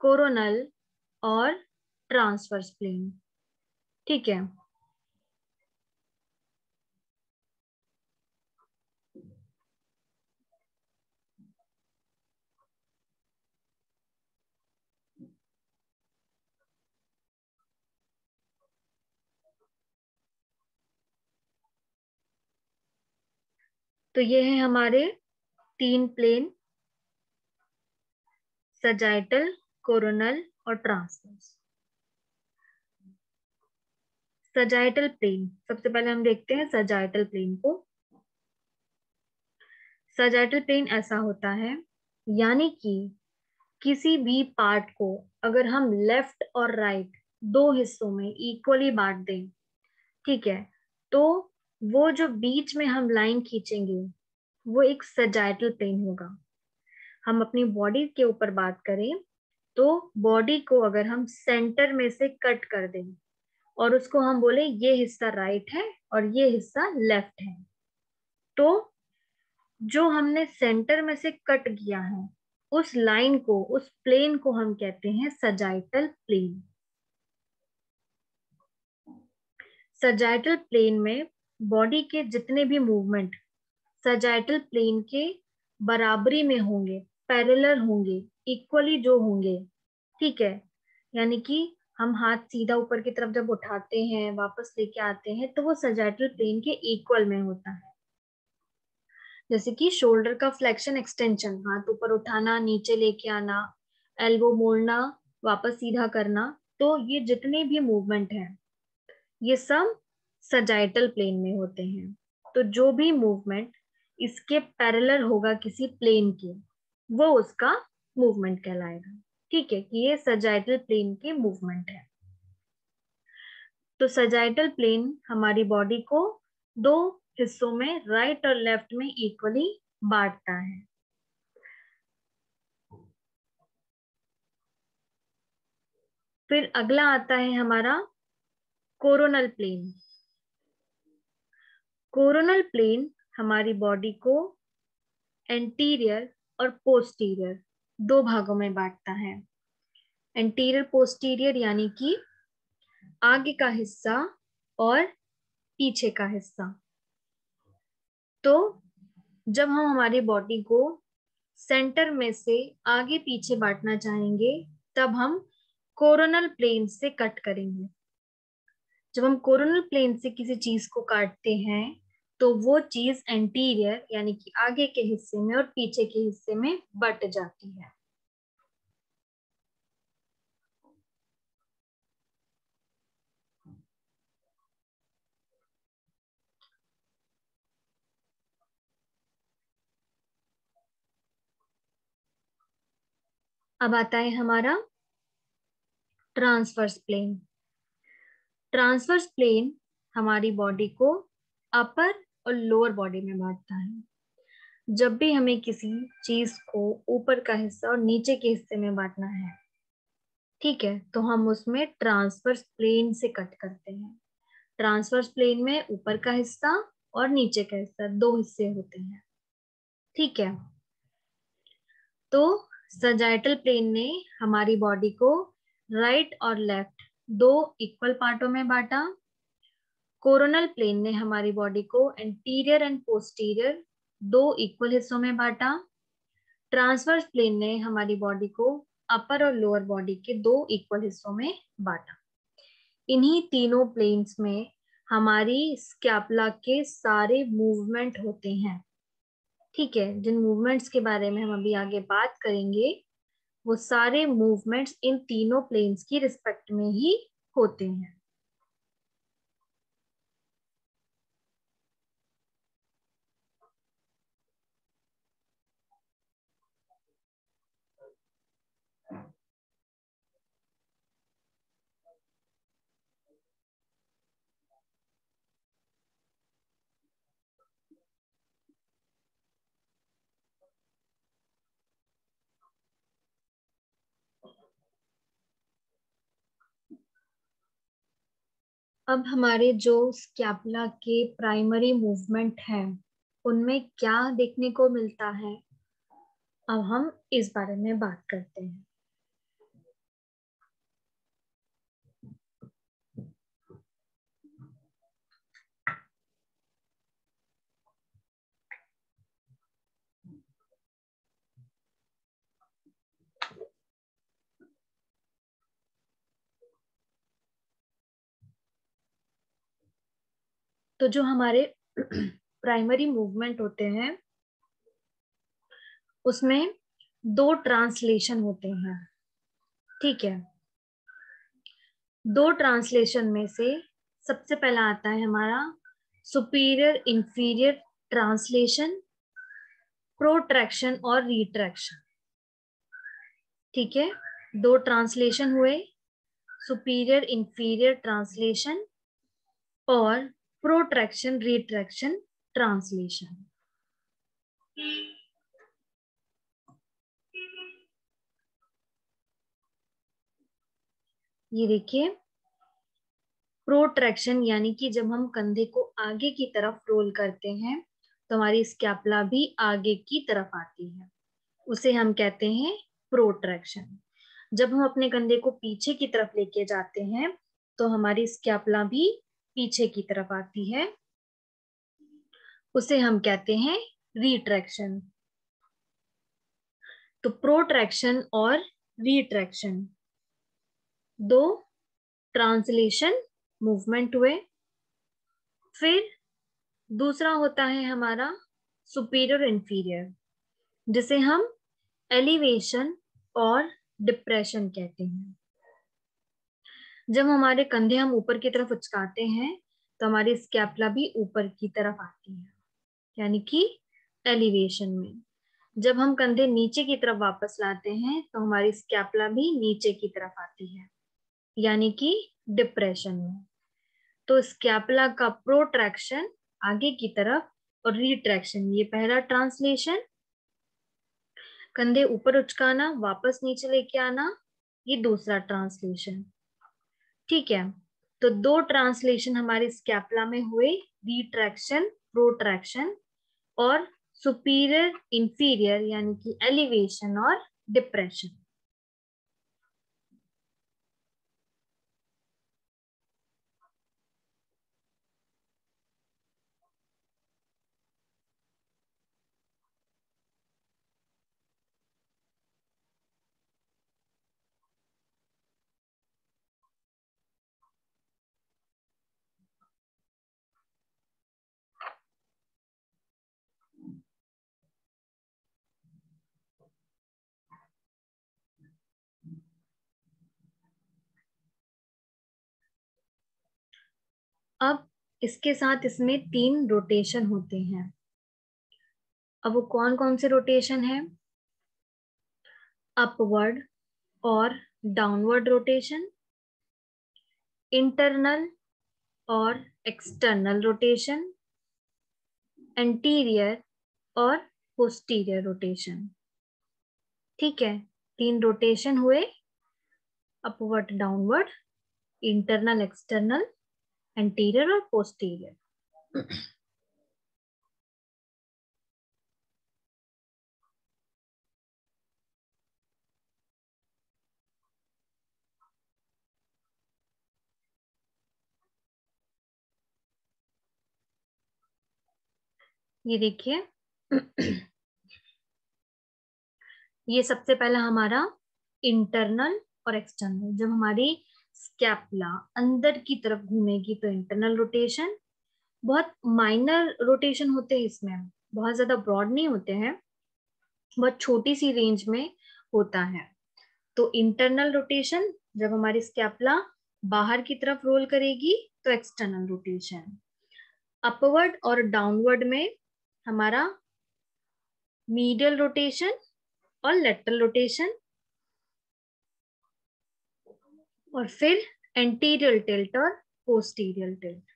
कोरोनल और ट्रांसवर्स प्लेन, ठीक है। तो ये है हमारे 3 प्लेन, सजाइटल, कोरोनल और ट्रांसवर्स। सजाइटल प्लेन, सबसे पहले हम देखते हैं सजाइटल प्लेन को। सजाइटल प्लेन ऐसा होता है, यानी कि किसी भी पार्ट को अगर हम लेफ्ट और राइट 2 हिस्सों में इक्वली बांट दें, ठीक है, तो वो जो बीच में हम लाइन खींचेंगे वो एक सजाइटल प्लेन होगा। हम अपनी बॉडी के ऊपर बात करें तो बॉडी को अगर हम सेंटर में से कट कर दें और उसको हम बोले ये हिस्सा राइट है और ये हिस्सा लेफ्ट है, तो जो हमने सेंटर में से कट किया है उस लाइन को, उस प्लेन को हम कहते हैं सजाइटल प्लेन। सजाइटल प्लेन में बॉडी के जितने भी मूवमेंट सजाइटल प्लेन के बराबरी में होंगे, पैरेलल होंगे, इक्वली जो होंगे, ठीक है। यानी कि हम हाथ सीधा ऊपर की तरफ जब उठाते हैं, वापस लेके आते हैं, तो वो सजाइटल प्लेन के इक्वल में होता है। जैसे कि शोल्डर का फ्लेक्शन एक्सटेंशन, हाथ ऊपर उठाना, नीचे लेके आना, एल्बो मोड़ना, वापस सीधा करना, तो ये जितने भी मूवमेंट हैं ये सब सजाइटल प्लेन में होते हैं। तो जो भी मूवमेंट इसके पैरेलल होगा किसी प्लेन के, वो उसका मूवमेंट कहलाएगा, ठीक है, कि ये सजाइटल प्लेन के मूवमेंट है। तो सजाइटल प्लेन हमारी बॉडी को 2 हिस्सों में, राइट और लेफ्ट में, इक्वली बांटता है। फिर अगला आता है हमारा कोरोनल प्लेन। कोरोनल प्लेन हमारी बॉडी को एंटीरियर और पोस्टीरियर 2 भागों में बांटता है। एंटीरियर पोस्टीरियर यानी कि आगे का हिस्सा और पीछे का हिस्सा। तो जब हम हमारी बॉडी को सेंटर में से आगे पीछे बांटना चाहेंगे तब हम कोरोनल प्लेन से कट करेंगे। जब हम कोरोनल प्लेन से किसी चीज को काटते हैं तो वो चीज एंटीरियर यानी कि आगे के हिस्से में और पीछे के हिस्से में बट जाती है। अब आता है हमारा ट्रांसवर्स प्लेन। ट्रांसवर्स प्लेन हमारी बॉडी को अपर और लोअर बॉडी में बांटता है। जब भी हमें किसी चीज को ऊपर का हिस्सा और नीचे के हिस्से में बांटना है, ठीक है, तो हम उसमें ट्रांसवर्स प्लेन से कट करते हैं। ट्रांसवर्स प्लेन में ऊपर का हिस्सा और नीचे का हिस्सा 2 हिस्से होते हैं, ठीक है। तो सजाइटल प्लेन ने हमारी बॉडी को राइट और लेफ्ट 2 इक्वल पार्टों में बांटा। कोरोनल प्लेन ने हमारी बॉडी को एंटीरियर एंड पोस्टीरियर दो इक्वल हिस्सों में बांटा। ट्रांसवर्स प्लेन ने हमारी बॉडी को अपर और लोअर बॉडी के दो इक्वल हिस्सों में बांटा। इन्हीं तीनों प्लेन्स में हमारी स्कैपुला के सारे मूवमेंट होते हैं, ठीक है। जिन मूवमेंट्स के बारे में हम अभी आगे बात करेंगे वो सारे मूवमेंट्स इन तीनों प्लेन्स की रिस्पेक्ट में ही होते हैं। अब हमारे जो स्कैपुला के प्राइमरी मूवमेंट हैं उनमें क्या देखने को मिलता है, अब हम इस बारे में बात करते हैं। तो जो हमारे प्राइमरी मूवमेंट होते हैं उसमें दो ट्रांसलेशन होते हैं, ठीक है। दो ट्रांसलेशन में से सबसे पहला आता है हमारा सुपीरियर इंफीरियर ट्रांसलेशन, प्रोट्रैक्शन और रिट्रैक्शन, ठीक है। दो ट्रांसलेशन हुए, सुपीरियर इंफीरियर ट्रांसलेशन और प्रोट्रैक्शन रिट्रैक्शन ट्रांसलेशन। ये देखिए, प्रोट्रैक्शन यानी कि जब हम कंधे को आगे की तरफ रोल करते हैं तो हमारी स्कैपुला भी आगे की तरफ आती है, उसे हम कहते हैं प्रोट्रैक्शन। जब हम अपने कंधे को पीछे की तरफ लेके जाते हैं तो हमारी स्कैपुला भी पीछे की तरफ आती है, उसे हम कहते हैं रिट्रैक्शन। तो प्रोट्रैक्शन और रिट्रैक्शन दो ट्रांसलेशन मूवमेंट हुए। फिर दूसरा होता है हमारा सुपीरियर इंफीरियर, जिसे हम एलिवेशन और डिप्रेशन कहते हैं। जब हमारे कंधे हम ऊपर की तरफ उचकाते हैं तो हमारी स्कैपुला भी ऊपर की तरफ आती है, यानी कि एलिवेशन में। जब हम कंधे नीचे की तरफ वापस लाते हैं तो हमारी स्कैपुला भी नीचे की तरफ आती है, यानी कि डिप्रेशन में। तो स्कैपुला का प्रोट्रैक्शन आगे की तरफ और रिट्रैक्शन, ये पहला ट्रांसलेशन, कंधे ऊपर उचकाना वापस नीचे लेके आना, ये दूसरा ट्रांसलेशन, ठीक है। तो दो ट्रांसलेशन हमारे स्कैपुला में हुए, रिट्रैक्शन प्रोट्रैक्शन और सुपीरियर इंफीरियर यानी कि एलिवेशन और डिप्रेशन। अब इसके साथ इसमें तीन रोटेशन होते हैं। अब वो कौन कौन से रोटेशन है? अपवर्ड और डाउनवर्ड रोटेशन, इंटरनल और एक्सटर्नल रोटेशन, एंटीरियर और पोस्टीरियर रोटेशन, ठीक है। तीन रोटेशन हुए, upward downward, internal external, anterior और पोस्टीरियर। ये देखिए, ये सबसे पहला हमारा इंटरनल और एक्सटर्नल। जब हमारी स्कैपुला अंदर की तरफ घूमेगी तो इंटरनल रोटेशन, बहुत माइनर रोटेशन होते हैं इसमें, बहुत ज्यादा ब्रॉड नहीं होते हैं, बहुत छोटी सी रेंज में होता है। तो इंटरनल रोटेशन, जब हमारी स्कैपुला बाहर की तरफ रोल करेगी तो एक्सटर्नल रोटेशन। अपवर्ड और डाउनवर्ड में हमारा मीडियल रोटेशन और लेटरल रोटेशन, और फिर एंटीरियर टिल्ट और पोस्टीरियर टिल्ट।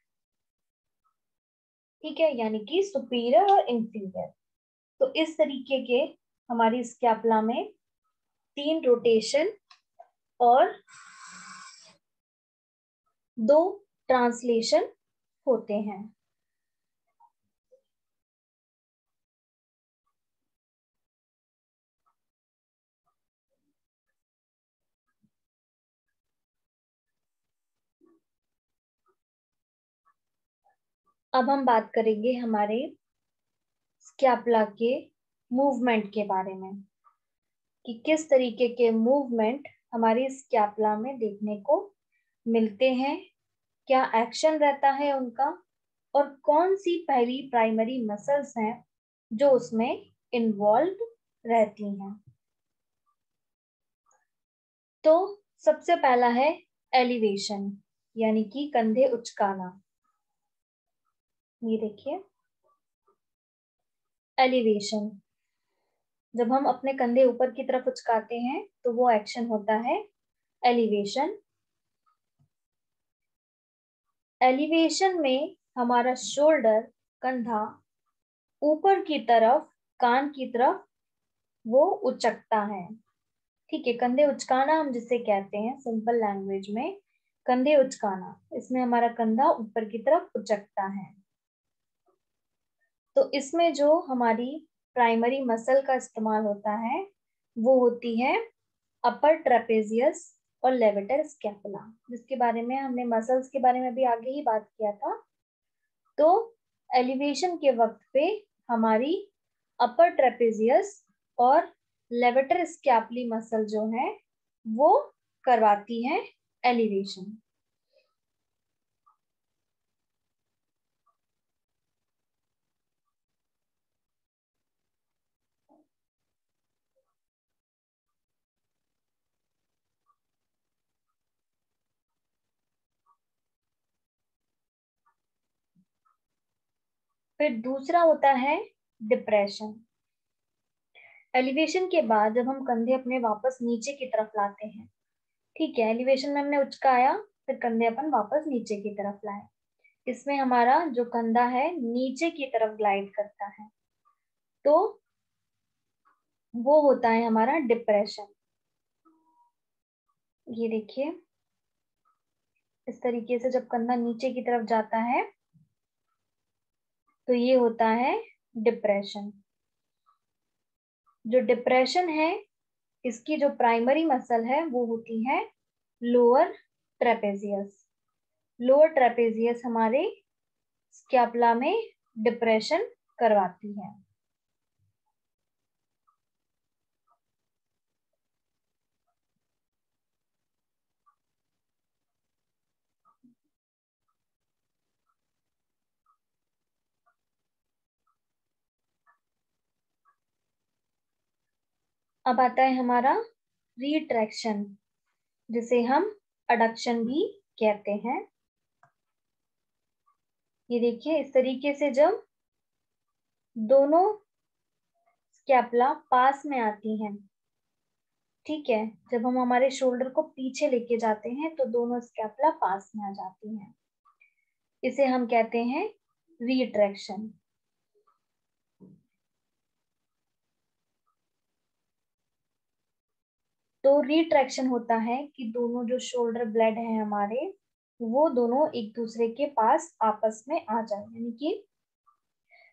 ठीक है, यानी कि सुपीरियर और इंफीरियर। तो इस तरीके के हमारी स्कैपुला में 3 रोटेशन और 2 ट्रांसलेशन होते हैं। अब हम बात करेंगे हमारे स्कैपुला के मूवमेंट के बारे में कि किस तरीके के मूवमेंट हमारी स्कैपुला में देखने को मिलते हैं, क्या एक्शन रहता है उनका, और कौन सी पहली प्राइमरी मसल्स हैं जो उसमें इन्वॉल्व रहती हैं। तो सबसे पहला है एलिवेशन, यानी कि कंधे उचकाना। ये देखिए एलिवेशन, जब हम अपने कंधे ऊपर की तरफ उचकाते हैं तो वो एक्शन होता है एलिवेशन। एलिवेशन में हमारा शोल्डर, कंधा ऊपर की तरफ, कान की तरफ वो उचकता है। ठीक है, कंधे उचकाना हम जिसे कहते हैं सिंपल लैंग्वेज में कंधे उचकाना, इसमें हमारा कंधा ऊपर की तरफ उचकता है। तो इसमें जो हमारी प्राइमरी मसल का इस्तेमाल होता है वो होती है अपर ट्रेपेजियस और लेवेटर स्कैपुला, जिसके बारे में हमने मसल्स के बारे में भी आगे ही बात किया था। तो एलिवेशन के वक्त पे हमारी अपर ट्रेपेजियस और लेवेटर स्कैपुली मसल जो है वो करवाती है एलिवेशन। फिर दूसरा होता है डिप्रेशन। एलिवेशन के बाद जब हम कंधे अपने वापस नीचे की तरफ लाते हैं, ठीक है, एलिवेशन में हमने उचकाया, फिर कंधे अपन वापस नीचे की तरफ लाए, इसमें हमारा जो कंधा है नीचे की तरफ ग्लाइड करता है, तो वो होता है हमारा डिप्रेशन। ये देखिए, इस तरीके से जब कंधा नीचे की तरफ जाता है तो ये होता है डिप्रेशन। जो डिप्रेशन है इसकी जो प्राइमरी मसल है वो होती है लोअर ट्रेपेजियस। लोअर ट्रेपेजियस हमारे स्कैपुला में डिप्रेशन करवाती है। अब आता है हमारा रिट्रैक्शन, जिसे हम एडक्शन भी कहते हैं। ये देखिए, इस तरीके से जब दोनों स्कैपुला पास में आती हैं, ठीक है, जब हम हमारे शोल्डर को पीछे लेके जाते हैं तो दोनों स्कैपुला पास में आ जाती हैं, इसे हम कहते हैं रिट्रैक्शन। तो रिट्रैक्शन होता है कि दोनों जो शोल्डर ब्लेड है हमारे वो दोनों एक दूसरे के पास आपस में आ जाए, यानी कि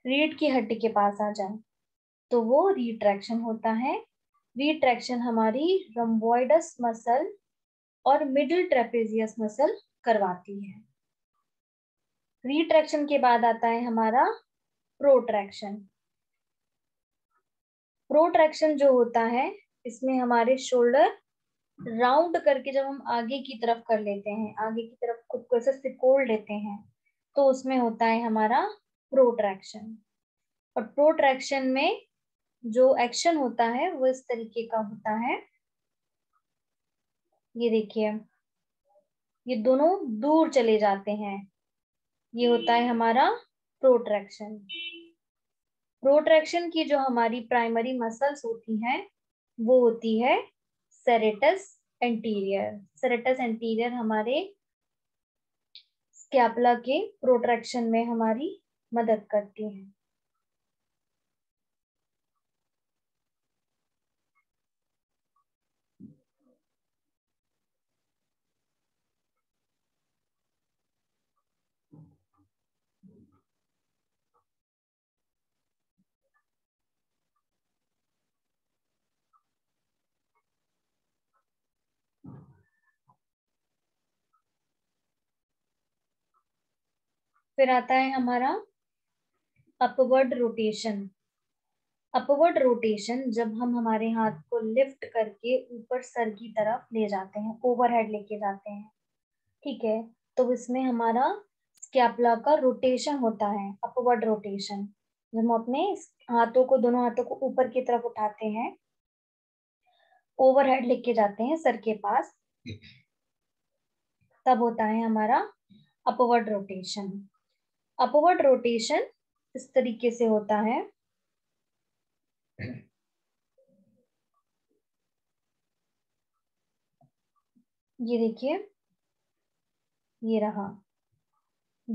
रीढ़ की हड्डी के पास आ जाए, तो वो रिट्रैक्शन होता है। रिट्रैक्शन हमारी रम्बॉइडस मसल और मिडिल ट्रेपेजियस मसल करवाती है। रिट्रैक्शन के बाद आता है हमारा प्रोट्रैक्शन। प्रोट्रैक्शन जो होता है इसमें हमारे शोल्डर राउंड करके जब हम आगे की तरफ कर लेते हैं, आगे की तरफ खुद को ऐसे सिकोड़ लेते हैं, तो उसमें होता है हमारा प्रोट्रैक्शन। और प्रोट्रैक्शन में जो एक्शन होता है वो इस तरीके का होता है, ये देखिए ये दोनों दूर चले जाते हैं, ये होता है हमारा प्रोट्रैक्शन। प्रोट्रैक्शन की जो हमारी प्राइमरी मसल्स होती हैं वो होती है सेरेटस एंटीरियर। सेरेटस एंटीरियर हमारे स्कैपुला के प्रोट्रैक्शन में हमारी मदद करती है। फिर आता है हमारा अपवर्ड रोटेशन। अपवर्ड रोटेशन जब हम हमारे हाथ को लिफ्ट करके ऊपर सर की तरफ ले जाते हैं, ओवरहेड लेके जाते हैं, ठीक है, तो इसमें हमारा स्कैपुला का रोटेशन होता है अपवर्ड रोटेशन। जब हम अपने हाथों को, दोनों हाथों को ऊपर की तरफ उठाते हैं, ओवरहेड लेके जाते हैं सर के पास, तब होता है हमारा अपवर्ड रोटेशन। अपवर्ड रोटेशन इस तरीके से होता है, ये देखिए ये रहा,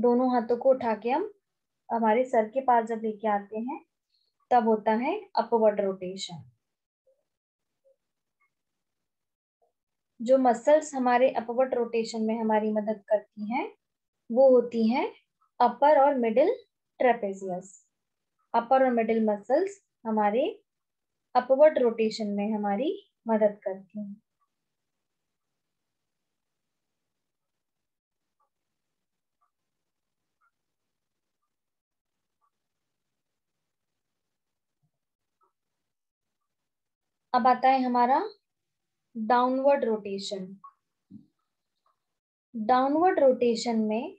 दोनों हाथों को उठा के हम हमारे सर के पास जब लेके आते हैं तब होता है अपवर्ड रोटेशन। जो मसल्स हमारे अपवर्ड रोटेशन में हमारी मदद करती हैं वो होती हैं अपर और मिडिल ट्रेपेजियस। अपर और मिडिल मसल्स हमारे अपवर्ड रोटेशन में हमारी मदद करती हैं। अब आता है हमारा डाउनवर्ड रोटेशन। डाउनवर्ड रोटेशन में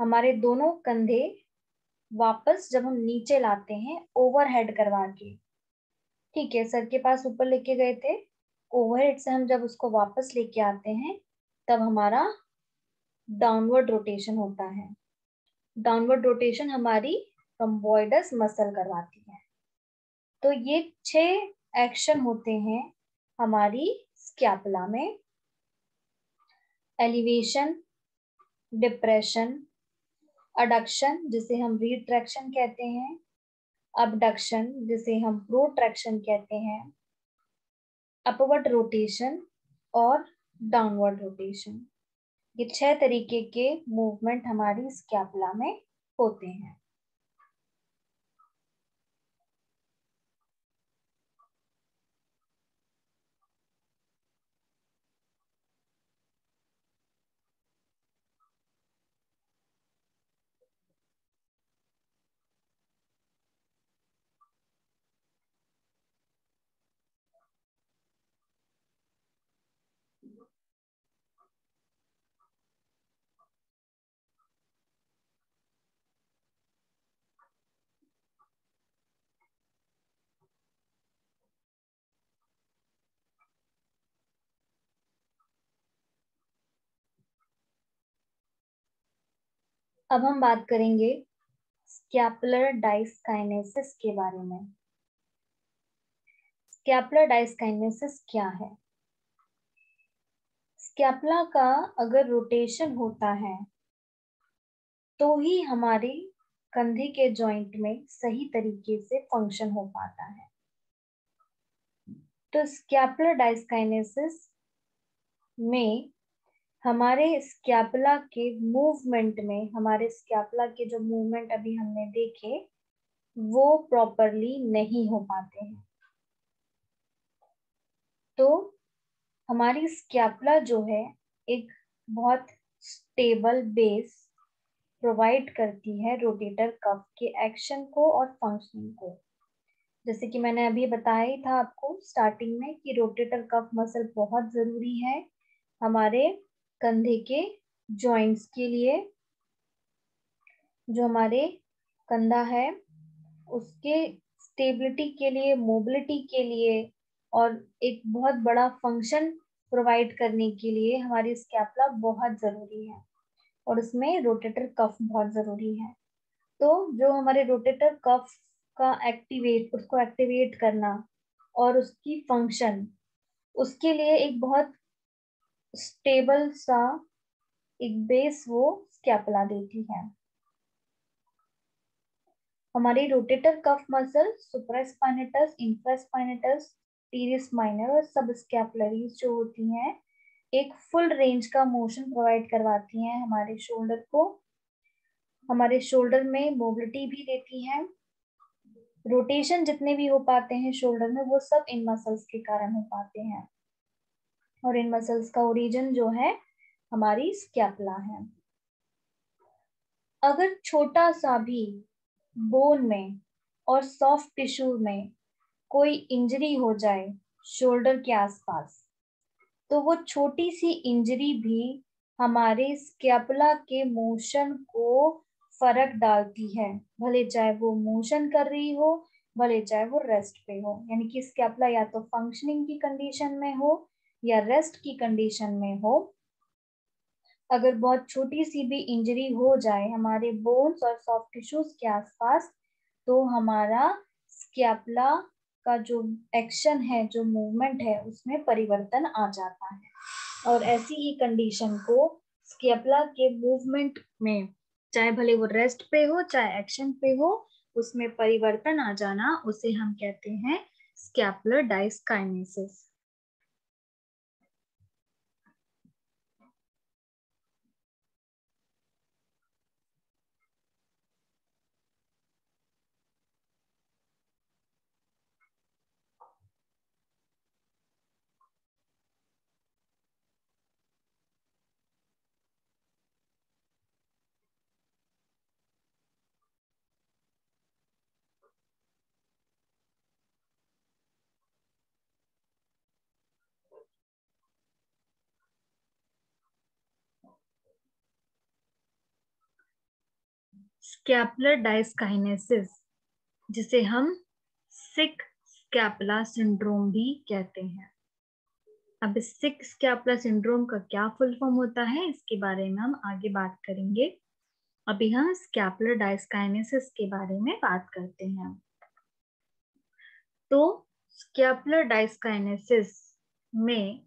हमारे दोनों कंधे वापस जब हम नीचे लाते हैं ओवरहेड करवा के, ठीक है, सर के पास ऊपर लेके गए थे, ओवरहेड से हम जब उसको वापस लेके आते हैं तब हमारा डाउनवर्ड रोटेशन होता है। डाउनवर्ड रोटेशन हमारी रॉम्बॉइडस मसल करवाती है। तो ये 6 एक्शन होते हैं हमारी स्कैपुला में: एलिवेशन, डिप्रेशन, एडक्शन जिसे हम रिट्रैक्शन कहते हैं, अबडक्शन जिसे हम प्रोट्रैक्शन कहते हैं, अपवर्ड रोटेशन और डाउनवर्ड रोटेशन। ये 6 तरीके के मूवमेंट हमारी स्कैपुला में होते हैं। अब हम बात करेंगे स्कैपुलर डाइसकाइनेसिस के बारे में। स्कैपुलर डाइसकाइनेसिस क्या है? स्कैपुला का अगर रोटेशन होता है तो ही हमारे कंधे के जॉइंट में सही तरीके से फंक्शन हो पाता है। तो स्कैपुलर डाइसकाइनेसिस में हमारे स्कैपुला के मूवमेंट में, हमारे स्कैपुला के जो मूवमेंट अभी हमने देखे वो प्रॉपरली नहीं हो पाते हैं। तो हमारी स्कैपुला जो है एक बहुत स्टेबल बेस, प्रोवाइड करती है रोटेटर कफ के एक्शन को और फंक्शनिंग को। जैसे कि मैंने अभी बताया ही था आपको स्टार्टिंग में कि रोटेटर कफ मसल बहुत ज़रूरी है हमारे कंधे के जॉइंट्स के लिए। जो हमारे कंधा है उसके स्टेबिलिटी के लिए, मोबिलिटी के लिए और एक बहुत बड़ा फंक्शन प्रोवाइड करने के लिए हमारी स्कैपुला बहुत ज़रूरी है और उसमें रोटेटर कफ बहुत ज़रूरी है। तो जो हमारे रोटेटर कफ का उसको एक्टिवेट करना और उसकी फंक्शन, उसके लिए एक बहुत स्टेबल सा एक बेस वो स्कैपुला देती है। हमारी rotator cuff muscle supraspinatus, infraspinatus, teres minor और सबस्कैपुलरीज जो होती हैं एक फुल रेंज का मोशन प्रोवाइड करवाती हैं हमारे शोल्डर को। हमारे शोल्डर में मोबिलिटी भी देती हैं। रोटेशन जितने भी हो पाते हैं शोल्डर में वो सब इन मसल्स के कारण हो पाते हैं और इन मसल्स का ओरिजिन जो है हमारी स्कैपुला है। अगर छोटा सा भी बोन में और सॉफ्ट टिश्यू में कोई इंजरी हो जाए शोल्डर के आसपास, तो वो छोटी सी इंजरी भी हमारे स्कैपुला के मोशन को फर्क डालती है, भले चाहे वो मोशन कर रही हो, भले चाहे वो रेस्ट पे हो। यानी कि स्कैपुला या तो फंक्शनिंग की कंडीशन में हो या रेस्ट की कंडीशन में हो, अगर बहुत छोटी सी भी इंजरी हो जाए हमारे बोन्स और सॉफ्ट टिश्यूज के आसपास, तो हमारा स्कैपुला का जो एक्शन है, जो मूवमेंट है, उसमें परिवर्तन आ जाता है। और ऐसी ही कंडीशन को स्कैपुला के मूवमेंट में, चाहे भले वो रेस्ट पे हो चाहे एक्शन पे हो, उसमें परिवर्तन आ जाना, उसे हम कहते हैं स्कैपुलर डायस्काइनेसिस। स्कैपुलर डायस्काइनेसिस, जिसे हम सिक स्कैपुला सिंड्रोम भी कहते हैं। अब इस सिक स्कैपुला सिंड्रोम का क्या फुल फॉर्म होता है इसके बारे में हम आगे बात करेंगे। अभी हम स्कैपुलर डायस्काइनेसिस के बारे में बात करते हैं। तो स्कैपुलर डायस्काइनेसिस में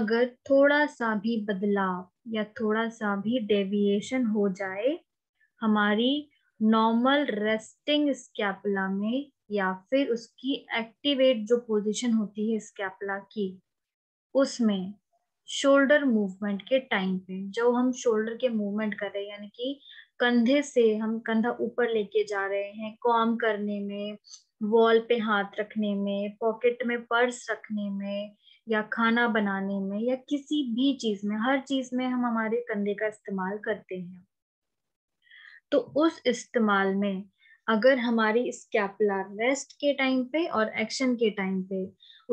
अगर थोड़ा सा भी बदलाव या थोड़ा सा भी डेविएशन हो जाए हमारी नॉर्मल रेस्टिंग स्कैपुला में, या फिर उसकी एक्टिवेट जो पोजीशन होती है स्कैपुला की, उसमें शोल्डर मूवमेंट के टाइम पे जो हम शोल्डर के मूवमेंट कर रहे हैं, यानी कि कंधे से हम कंधा ऊपर लेके जा रहे हैं, कॉम करने में, वॉल पे हाथ रखने में, पॉकेट में पर्स रखने में, या खाना बनाने में, या किसी भी चीज़ में, हर चीज़ में हम हमारे कंधे का इस्तेमाल करते हैं। तो उस इस्तेमाल में अगर हमारी स्कैपुला रेस्ट के टाइम पे और एक्शन के टाइम पे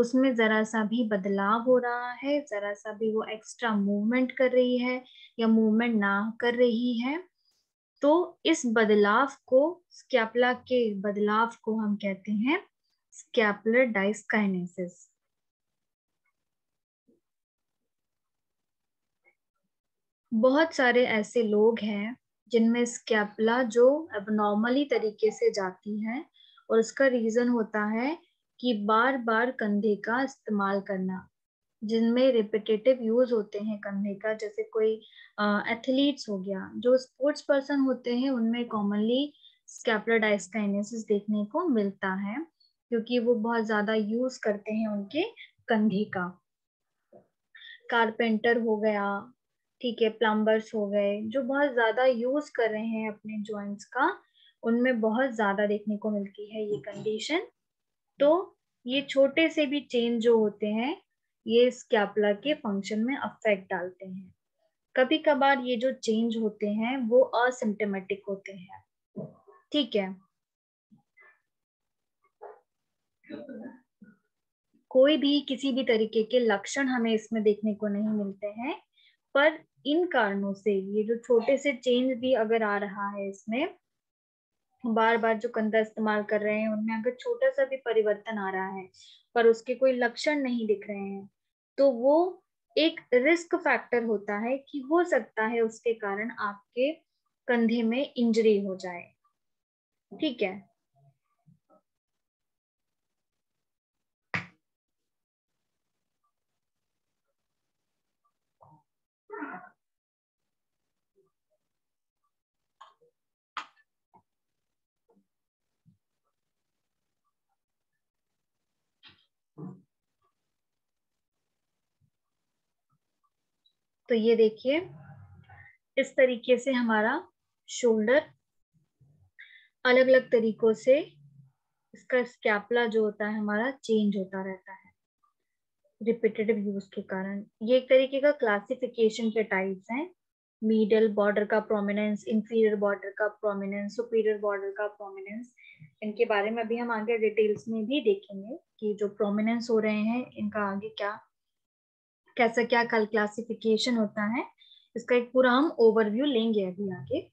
उसमें ज़रा सा भी बदलाव हो रहा है, ज़रा सा भी वो एक्स्ट्रा मूवमेंट कर रही है या मूवमेंट ना कर रही है, तो इस बदलाव को, स्कैपुला के बदलाव को हम कहते हैं स्कैपुलर डायस्काइनेसिस। बहुत सारे ऐसे लोग हैं जिनमें स्कैपुला जो एबनॉर्मली तरीके से जाती है और उसका रीज़न होता है कि बार बार कंधे का इस्तेमाल करना, जिनमें रिपीटेटिव यूज़ होते हैं कंधे का। जैसे कोई एथलीट्स हो गया, जो स्पोर्ट्स पर्सन होते हैं, उनमें कॉमनली स्कैपुलर डायस्काइनेसिस देखने को मिलता है क्योंकि वो बहुत ज़्यादा यूज़ करते हैं उनके कंधे का। कारपेंटर हो गया, ठीक है, प्लम्बर्स हो गए, जो बहुत ज़्यादा यूज़ कर रहे हैं अपने जॉइंट्स का, उनमें बहुत ज़्यादा देखने को मिलती है ये कंडीशन। तो ये छोटे से भी चेंज जो होते हैं ये स्कैपुला के फंक्शन में अफेक्ट डालते हैं। कभी कभार ये जो चेंज होते हैं वो असिम्प्टोमेटिक होते हैं, ठीक है। कोई भी किसी भी तरीके के लक्षण हमें इसमें देखने को नहीं मिलते हैं, पर इन कारणों से ये जो छोटे से चेंज भी अगर आ रहा है इसमें, बार बार जो कंधा इस्तेमाल कर रहे हैं उनमें अगर छोटा सा भी परिवर्तन आ रहा है पर उसके कोई लक्षण नहीं दिख रहे हैं, तो वो एक रिस्क फैक्टर होता है कि हो सकता है उसके कारण आपके कंधे में इंजरी हो जाए, ठीक है। तो ये देखिए इस तरीके से हमारा शोल्डर अलग अलग तरीकों से इसका स्कैपुला जो होता है हमारा चेंज होता रहता है रिपीटेटिव यूज के कारण। ये एक तरीके का क्लासिफिकेशन के टाइप्स हैं, मिडल बॉर्डर का प्रोमिनेंस, इंफीरियर बॉर्डर का प्रोमिनेंस, सुपीरियर बॉर्डर का प्रोमिनेंस। इनके बारे में अभी हम आगे डिटेल्स में भी देखेंगे कि जो प्रोमिनेंस हो रहे हैं इनका आगे क्या कैसा क्या कल क्लासिफिकेशन होता है, इसका एक पूरा हम ओवरव्यू लेंगे अभी आगे।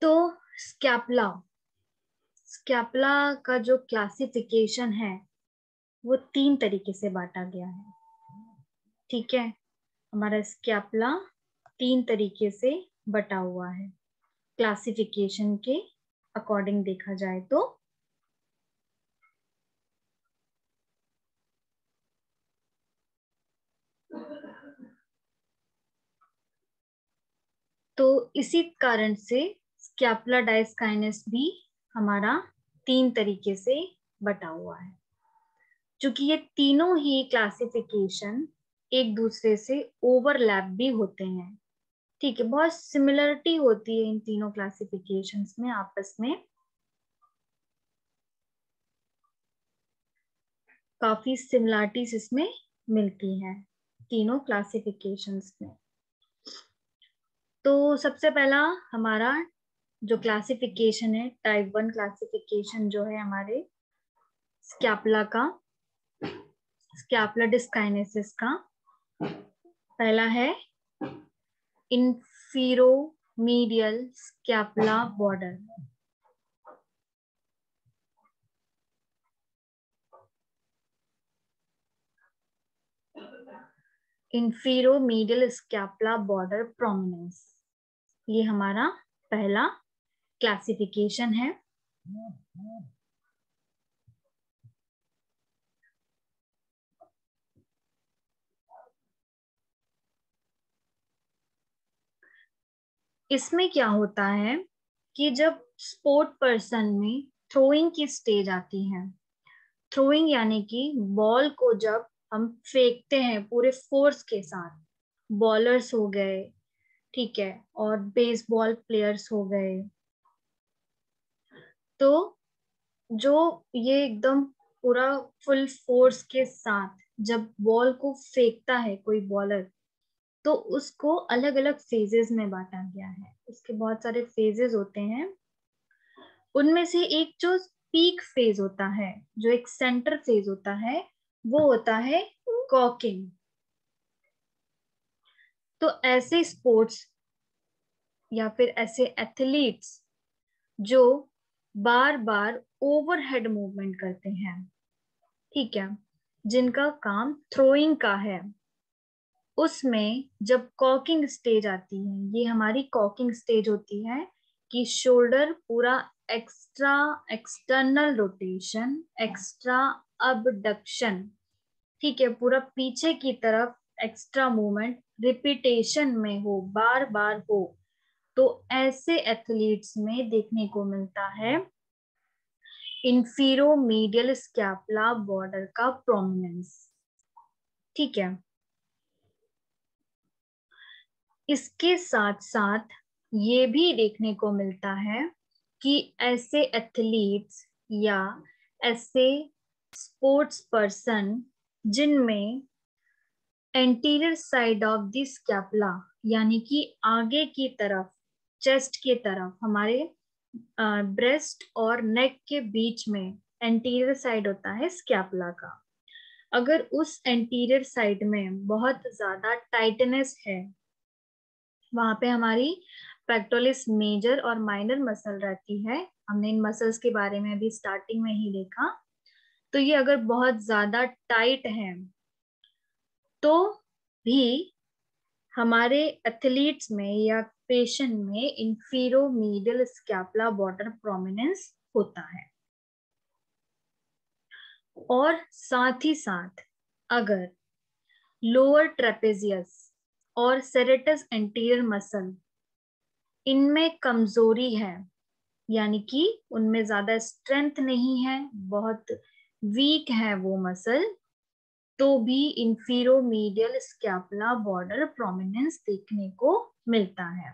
तो स्कैपुला का जो क्लासिफिकेशन है वो 3 तरीके से बांटा गया है, ठीक है। हमारा स्कैपुला 3 तरीके से बटा हुआ है क्लासिफिकेशन के अकॉर्डिंग देखा जाए तो। इसी कारण से स्कैपुला डाइस्काइनेस भी हमारा 3 तरीके से बटा हुआ है। चूंकि ये तीनों ही क्लासिफिकेशन एक दूसरे से ओवरलैप भी होते हैं, ठीक है, बहुत सिमिलरिटी होती है इन तीनों क्लासिफिकेशंस में आपस में, काफी सिमिलरिटीज इसमें मिलती हैं तीनों क्लासिफिकेशंस में। तो सबसे पहला हमारा जो क्लासिफिकेशन है टाइप 1 क्लासिफिकेशन जो है हमारे स्कैपुला का, स्कैपुला डिस्काइनेसिस का पहला है inferomedial scapula border. Inferomedial scapula border prominence, ये हमारा पहला क्लासिफिकेशन है। इसमें क्या होता है कि जब स्पोर्ट पर्सन में थ्रोइंग की स्टेज आती है, थ्रोइंग यानी कि बॉल को जब हम फेंकते हैं पूरे फोर्स के साथ, बॉलर्स हो गए, ठीक है, और बेसबॉल प्लेयर्स हो गए, तो जो ये एकदम पूरा फुल फोर्स के साथ जब बॉल को फेंकता है कोई बॉलर, तो उसको अलग अलग फेजेस में बांटा गया है। उसके बहुत सारे फेजेस होते हैं, उनमें से एक जो पीक फेज होता है, जो एक सेंटर फेज होता है, वो होता है कॉकिंग। तो ऐसे स्पोर्ट्स या फिर ऐसे एथलीट्स जो बार बार ओवरहेड मूवमेंट करते हैं, ठीक है, जिनका काम थ्रोइंग का है, उसमें जब कॉकिंग स्टेज आती है, ये हमारी कॉकिंग स्टेज होती है कि शोल्डर पूरा extra external rotation, extra abduction, ठीक है, पूरा पीछे की तरफ एक्स्ट्रा मूवमेंट रिपीटेशन में हो, बार बार हो, तो ऐसे एथलीट्स में देखने को मिलता है इन्फीरोमीडियल स्कैपुला बॉर्डर का प्रोमिनेंस। ठीक है, इसके साथ साथ ये भी देखने को मिलता है कि ऐसे एथलीट्स या ऐसे स्पोर्ट्स पर्सन जिनमें anterior side of the scapula यानी कि आगे की तरफ, चेस्ट की तरफ, हमारे ब्रेस्ट और नेक के बीच में एंटीरियर साइड होता है स्कैपुला का, अगर उस एंटीरियर साइड में बहुत ज्यादा टाइटनेस है, वहां पे हमारी पेक्टोरिस मेजर और माइनर मसल रहती है, हमने इन मसल्स के बारे में अभी स्टार्टिंग में ही देखा। तो ये अगर बहुत ज्यादा टाइट है तो भी हमारे एथलीट्स में या पेशेंट में इन्फीरोमीडियल स्कैपुला बॉर्डर प्रोमिनेंस होता है। और साथ ही साथ अगर लोअर ट्रेपेजियस और सेरेटस एंटीरियर मसल इनमें कमजोरी है, यानी कि उनमें ज्यादा स्ट्रेंथ नहीं है, बहुत वीक है वो मसल, तो भी इन्फीरोमीडियल स्कैपुला बॉर्डर प्रोमिनेंस देखने को मिलता है।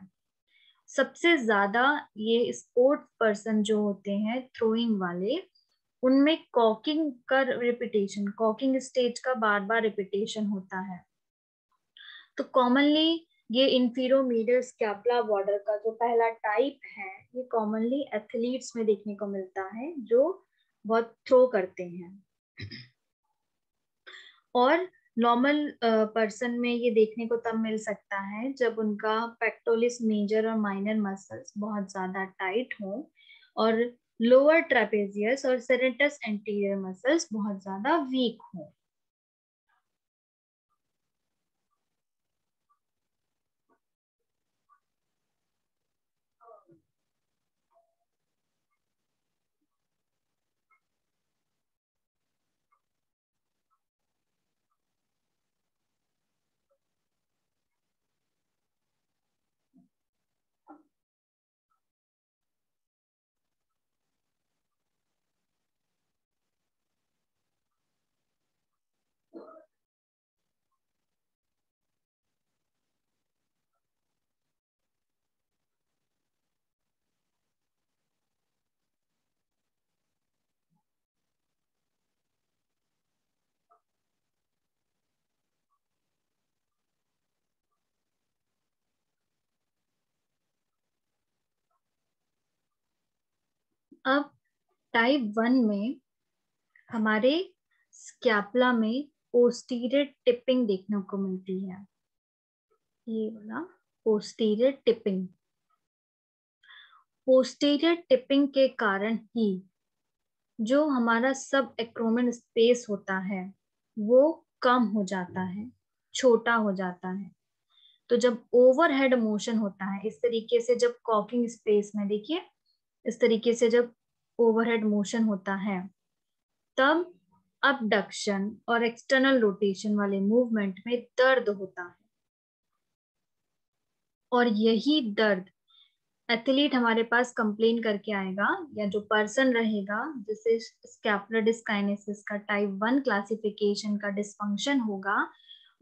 सबसे ज्यादा ये स्पोर्ट पर्सन जो होते हैं थ्रोइंग वाले, उनमें कॉकिंग का रिपीटेशन, कॉकिंग स्टेज का बार बार रिपीटेशन होता है, तो कॉमनली ये इन्फीरोमीडियल स्कैपुला बॉर्डर का जो पहला टाइप है ये कॉमनली एथलीट्स में देखने को मिलता है जो बहुत थ्रो करते हैं। और नॉर्मल पर्सन में ये देखने को तब मिल सकता है जब उनका पेक्टोरिस मेजर और माइनर मसल्स बहुत ज्यादा टाइट हों और लोअर ट्रेपेजियस और सेरेटस एंटीरियर मसल्स बहुत ज्यादा वीक हों। अब टाइप 1 में हमारे स्कैपुला में पोस्टीरियर टिपिंग देखने को मिलती है, ये वाला पोस्टीरियर टिपिंग। पोस्टीरियर टिपिंग के कारण ही जो हमारा सब एक्रोमिन स्पेस होता है वो कम हो जाता है, छोटा हो जाता है। तो जब ओवरहेड मोशन होता है इस तरीके से, जब कॉकिंग स्पेस में देखिए इस तरीके से जब ओवरहेड मोशन होता है तब अबडक्शन और एक्सटर्नल रोटेशन वाले मूवमेंट में दर्द होता है, और यही दर्द एथलीट हमारे पास कंप्लेन करके आएगा या जो पर्सन रहेगा जिसे स्कैपुलर डिस्काइनेसिस का टाइप 1 क्लासिफिकेशन का डिस्फंक्शन होगा,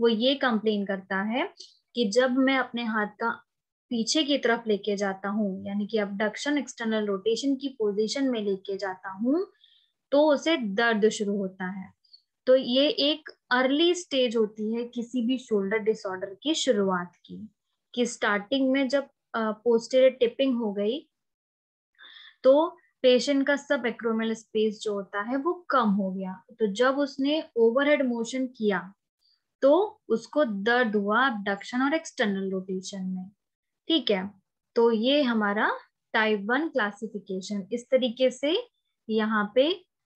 वो ये कंप्लेन करता है कि जब मैं अपने हाथ का पीछे की तरफ लेके जाता हूँ, यानी कि अबडक्शन एक्सटर्नल रोटेशन की पोजीशन में लेके जाता हूँ, तो उसे दर्द शुरू होता है। तो ये एक अर्ली स्टेज होती है किसी भी शोल्डर डिसऑर्डर की शुरुआत की, कि स्टार्टिंग में जब पोस्टीरियर टिपिंग हो गई तो पेशेंट का सब एक्रोमियल स्पेस जो होता है वो कम हो गया, तो जब उसने ओवरहेड मोशन किया तो उसको दर्द हुआ अबडक्शन और एक्सटर्नल रोटेशन में। ठीक है, तो ये हमारा टाइप 1 क्लासिफिकेशन। इस तरीके से यहाँ पे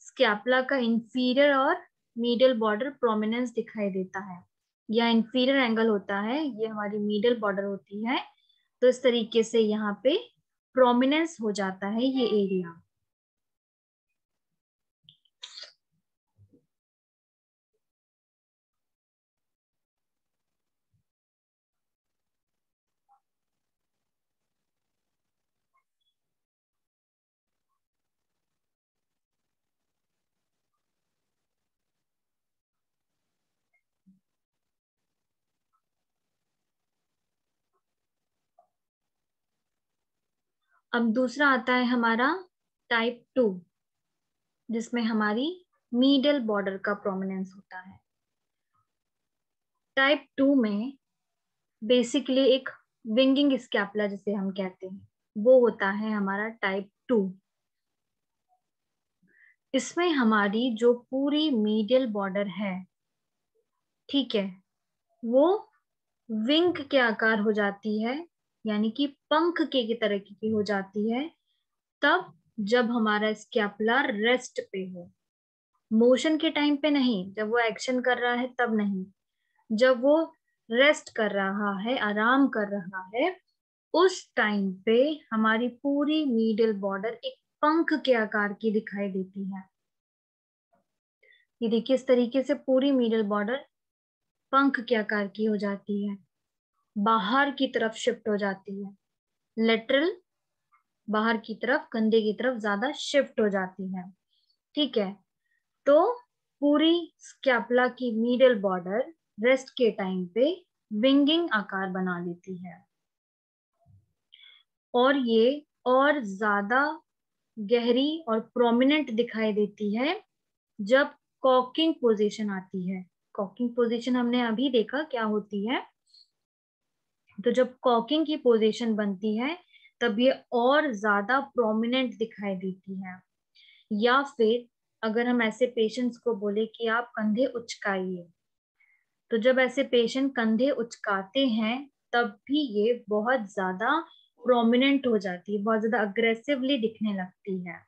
स्कैपुला का इंफीरियर और मीडियल बॉर्डर प्रोमिनेंस दिखाई देता है, या इंफीरियर एंगल होता है, ये हमारी मीडियल बॉर्डर होती है, तो इस तरीके से यहाँ पे प्रोमिनेंस हो जाता है ये एरिया। अब दूसरा आता है हमारा टाइप 2, जिसमें हमारी मिडल बॉर्डर का प्रोमिनेंस होता है। टाइप 2 में बेसिकली एक विंगिंग स्कैपुला जिसे हम कहते हैं वो होता है हमारा टाइप 2। इसमें हमारी जो पूरी मिडल बॉर्डर है, ठीक है, वो विंग के आकार हो जाती है, यानी कि पंख के तरह की हो जाती है, तब जब हमारा स्कैपुला रेस्ट पे हो, मोशन के टाइम पे नहीं, जब वो एक्शन कर रहा है तब नहीं, जब वो रेस्ट कर रहा है, आराम कर रहा है, उस टाइम पे हमारी पूरी मिडल बॉर्डर एक पंख के आकार की दिखाई देती है। ये देखिए, इस तरीके से पूरी मिडल बॉर्डर पंख के आकार की हो जाती है, बाहर की तरफ शिफ्ट हो जाती है, लेटरल बाहर की तरफ, कंधे की तरफ ज्यादा शिफ्ट हो जाती है। ठीक है, तो पूरी स्कैपुला की मिडल बॉर्डर रेस्ट के टाइम पे विंगिंग आकार बना लेती है, और ये और ज्यादा गहरी और प्रोमिनेंट दिखाई देती है जब कॉकिंग पोजीशन आती है। कॉकिंग पोजीशन हमने अभी देखा क्या होती है, तो जब कॉकिंग की पोजीशन बनती है तब ये और ज्यादा प्रोमिनेंट दिखाई देती है। या फिर अगर हम ऐसे पेशेंट्स को बोले कि आप कंधे उचकाइए, तो जब ऐसे पेशेंट कंधे उचकाते हैं तब भी ये बहुत ज्यादा प्रोमिनेंट हो जाती है, बहुत ज्यादा अग्रेसिवली दिखने लगती है।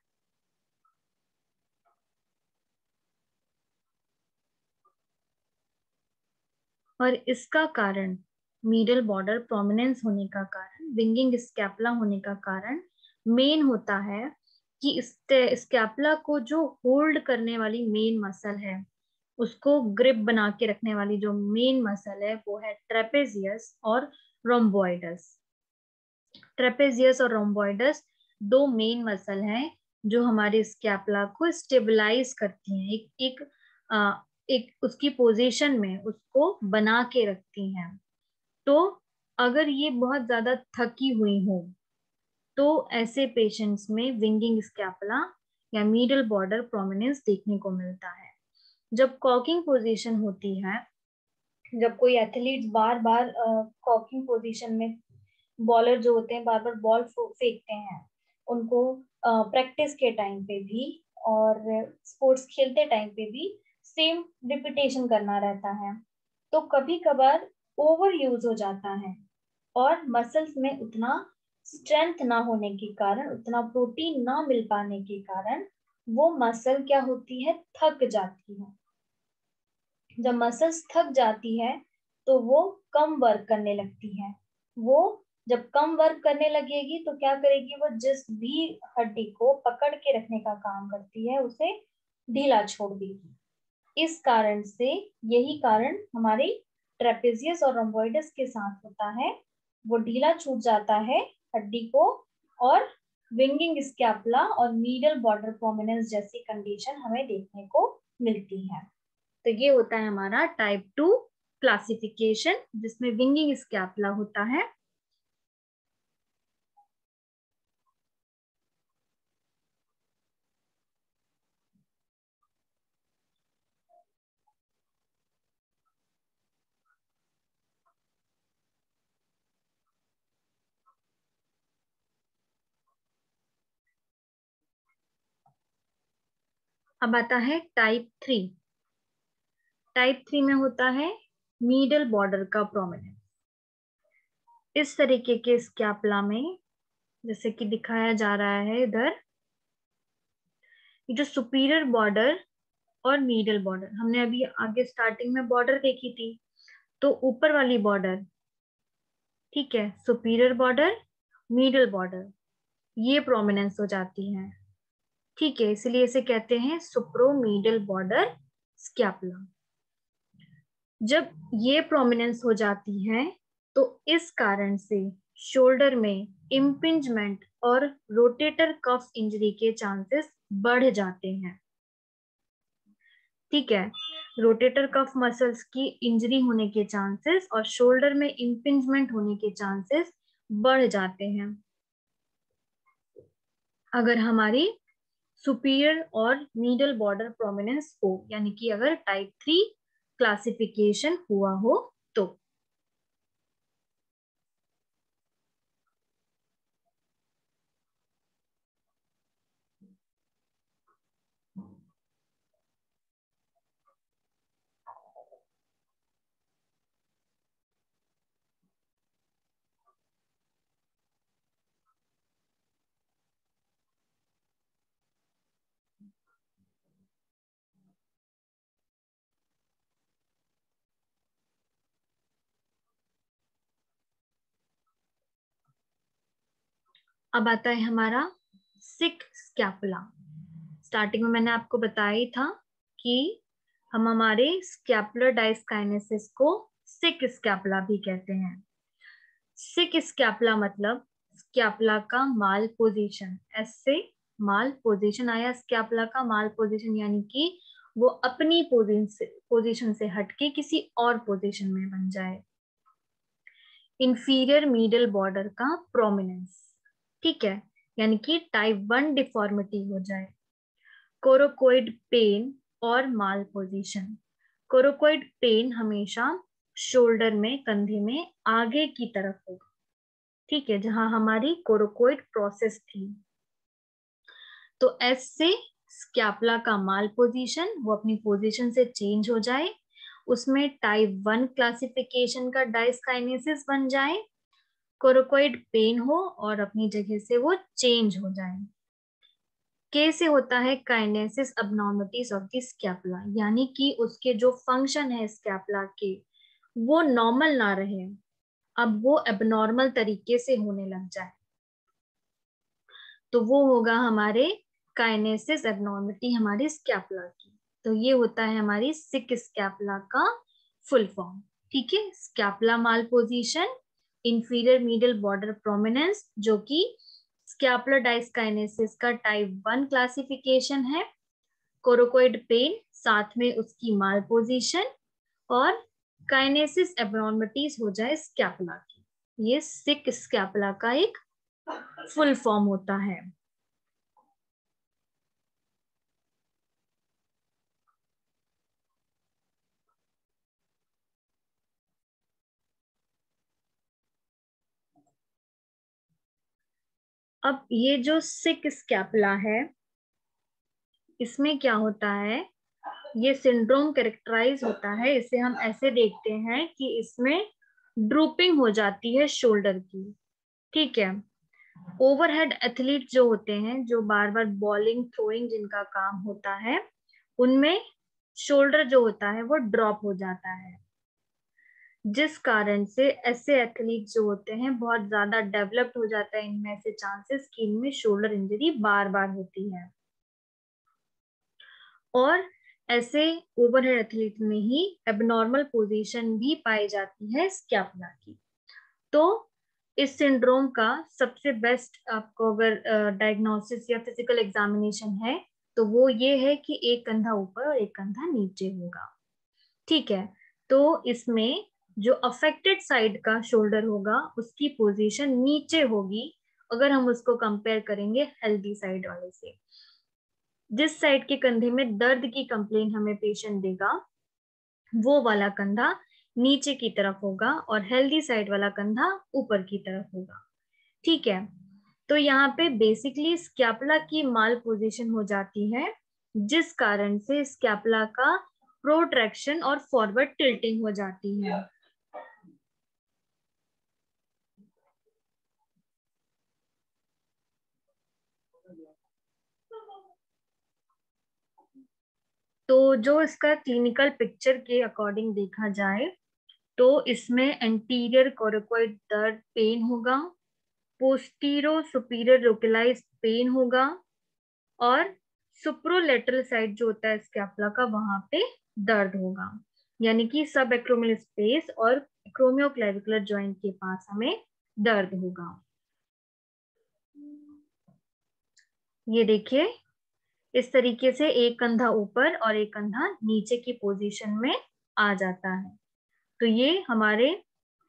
और इसका कारण, मिडल बॉर्डर प्रोमिनेंस होने का कारण, विंगिंग स्कैपुला होने का कारण मेन होता है कि इस स्कैपुला को जो होल्ड करने वाली मेन मसल है, उसको ग्रिप बना के रखने वाली जो मेन मसल है वो है ट्रेपेजियस और रोम्बॉइडस। ट्रेपेजियस और रोम्बॉइडस दो मेन मसल हैं जो हमारे स्कैपुला को स्टेबलाइज करती हैं, एक उसकी पोजीशन में उसको बना के रखती हैं। तो अगर ये बहुत ज्यादा थकी हुई हो तो ऐसे पेशेंट्स में विंगिंग स्कैपुला या मिडल बॉर्डर प्रोमिनेंस देखने को मिलता है। जब कॉकिंग पोजीशन होती है, जब कोई एथलीट बार बार कॉकिंग पोजीशन में, बॉलर जो होते हैं बार बार बॉल फेंकते हैं, उनको प्रैक्टिस के टाइम पे भी और स्पोर्ट्स खेलते टाइम पे भी सेम रिपीटेशन करना रहता है, तो कभी कभार ओवर यूज हो जाता है और मसल्स में उतना स्ट्रेंथ ना होने के कारण, उतना प्रोटीन ना मिल पाने के कारण वो मसल क्या होती है, थक जाती है। जब मसल्स थक जाती है तो वो कम वर्क करने लगती है। वो जब कम वर्क करने लगेगी तो क्या करेगी, वो जिस भी हड्डी को पकड़ के रखने का काम करती है उसे ढीला छोड़ देगी। इस कारण से, यही कारण हमारी ट्रेपेजियस और रोम्बॉइडस के साथ होता है, वो ढीला छूट जाता है हड्डी को, और विंगिंग स्कैपुला और मिडल बॉर्डर प्रोमिनेंस जैसी कंडीशन हमें देखने को मिलती है। तो ये होता है हमारा टाइप 2 क्लासिफिकेशन, जिसमें विंगिंग स्कैपुला होता है। अब आता है टाइप 3। टाइप 3 में होता है मिडल बॉर्डर का प्रोमिनेंस। इस तरीके के स्कैपुला में, जैसे कि दिखाया जा रहा है इधर, जो सुपीरियर बॉर्डर और मिडल बॉर्डर, हमने अभी आगे स्टार्टिंग में बॉर्डर देखी थी, तो ऊपर वाली बॉर्डर, ठीक है, सुपीरियर बॉर्डर, मिडल बॉर्डर, ये प्रोमिनेंस हो जाती है। ठीक है, इसलिए इसे कहते हैं सुप्रोमिडल बॉर्डर स्कैपुला। जब ये प्रोमिनेंस हो जाती है तो इस कारण से शोल्डर में इम्पिंजमेंट और रोटेटर कफ इंजरी के चांसेस बढ़ जाते हैं। ठीक है, रोटेटर कफ मसल्स की इंजरी होने के चांसेस और शोल्डर में इम्पिंजमेंट होने के चांसेस बढ़ जाते हैं। अगर हमारी सुपीरियर और मीडल बॉर्डर प्रोमिनेंस हो, यानी कि अगर टाइप 3 क्लासिफिकेशन हुआ हो तो। अब आता है हमारा सिक स्कैपुला। स्टार्टिंग में मैंने आपको बताया ही था कि हम हमारे स्कैपुलर डाइसकाइनेसिस को सिक स्कैपुला भी कहते हैं। सिक स्कैपुला मतलब स्कैपुला का माल पोजीशन, एस से माल पोजीशन आया, स्कैपुला का माल पोजीशन यानी कि वो अपनी पोजीशन से हटके किसी और पोजीशन में बन जाए। इंफीरियर मीडल बॉर्डर का प्रोमिनेंस, ठीक है, यानी कि टाइप 1 डिफॉर्मिटी हो जाए। कोरोकॉइड पेन और माल पोजीशन। कोरोकॉइड पेन हमेशा शोल्डर में, कंधे में आगे की तरफ हो, ठीक है, जहां हमारी कोरोकॉइड प्रोसेस थी। तो एस से स्कैपुला का माल पोजीशन, वो अपनी पोजीशन से चेंज हो जाए, उसमें टाइप 1 क्लासिफिकेशन का डाइसकाइनेसिस बन जाए, कोरोकॉइड पेन हो और अपनी जगह से वो चेंज हो जाए। के से होता है kinesis abnormalities of the scapula, यानी कि उसके जो फंक्शन है स्कैपुला के वो नॉर्मल ना रहे, अब वो एबनॉर्मल तरीके से होने लग जाए, तो वो होगा हमारे काइनेसिस एबनॉर्मलिटी हमारे स्कैपुला की। तो ये होता है हमारी सिक स्कैपुला का फुल फॉर्म, ठीक है, स्कैपुला माल position, inferior medial border prominence, जो कि स्कैपुलर डाइसकाइनेसिस का टाइप 1 क्लासिफिकेशन है, कोरोकॉइड पेन, साथ में उसकी माल पोजीशन और काइनेसिस एबनॉर्मलिटीज हो जाए स्कैपुला की। ये सिक स्कैपुला का एक फुल फॉर्म होता है। अब ये जो सिक स्कैपुला है, इसमें क्या होता है, ये सिंड्रोम कैरेक्टराइज होता है, इसे हम ऐसे देखते हैं कि इसमें ड्रूपिंग हो जाती है शोल्डर की, ठीक है। ओवरहेड एथलीट जो होते हैं, जो बार बार बॉलिंग थ्रोइंग जिनका काम होता है, उनमें शोल्डर जो होता है वो ड्रॉप हो जाता है, जिस कारण से ऐसे एथलीट जो होते हैं बहुत ज्यादा डेवलप्ड हो जाता है, इनमें ऐसे चांसेस कि इनमें शोल्डर इंजरी बार बार होती है। और ऐसे ओवरहेड एथलीट में ही एबनॉर्मल पोजीशन भी पाई जाती है स्कैपुला की। तो इस सिंड्रोम का सबसे बेस्ट आपको अगर डायग्नोसिस या फिजिकल एग्जामिनेशन है तो वो ये है कि एक कंधा ऊपर और एक कंधा नीचे होगा, ठीक है। तो इसमें जो अफेक्टेड साइड का शोल्डर होगा उसकी पोजीशन नीचे होगी अगर हम उसको कंपेयर करेंगे हेल्दी साइड वाले से। जिस साइड के कंधे में दर्द की कंप्लेन हमें पेशेंट देगा वो वाला कंधा नीचे की तरफ होगा और हेल्दी साइड वाला कंधा ऊपर की तरफ होगा, ठीक है। तो यहाँ पे बेसिकली स्कैपुला की माल पोजीशन हो जाती है, जिस कारण से स्कैपुला का प्रोट्रैक्शन और फॉरवर्ड टिल्टिंग हो जाती है। तो जो इसका क्लिनिकल पिक्चर के अकॉर्डिंग देखा जाए तो इसमें एंटीरियर कोरोकॉइड दर्द पेन होगा, पोस्टीरियर सुपीरियर लोकलाइज्ड पेन होगा और सुप्रोलेटरल साइड जो होता है स्कैपुला का वहां पे दर्द होगा, यानी कि सब एक्रोमियल स्पेस और एक्रोमियोक्लेविकुलर जॉइंट के पास हमें दर्द होगा। ये देखिए, इस तरीके से एक कंधा ऊपर और एक कंधा नीचे की पोजीशन में आ जाता है। तो ये हमारे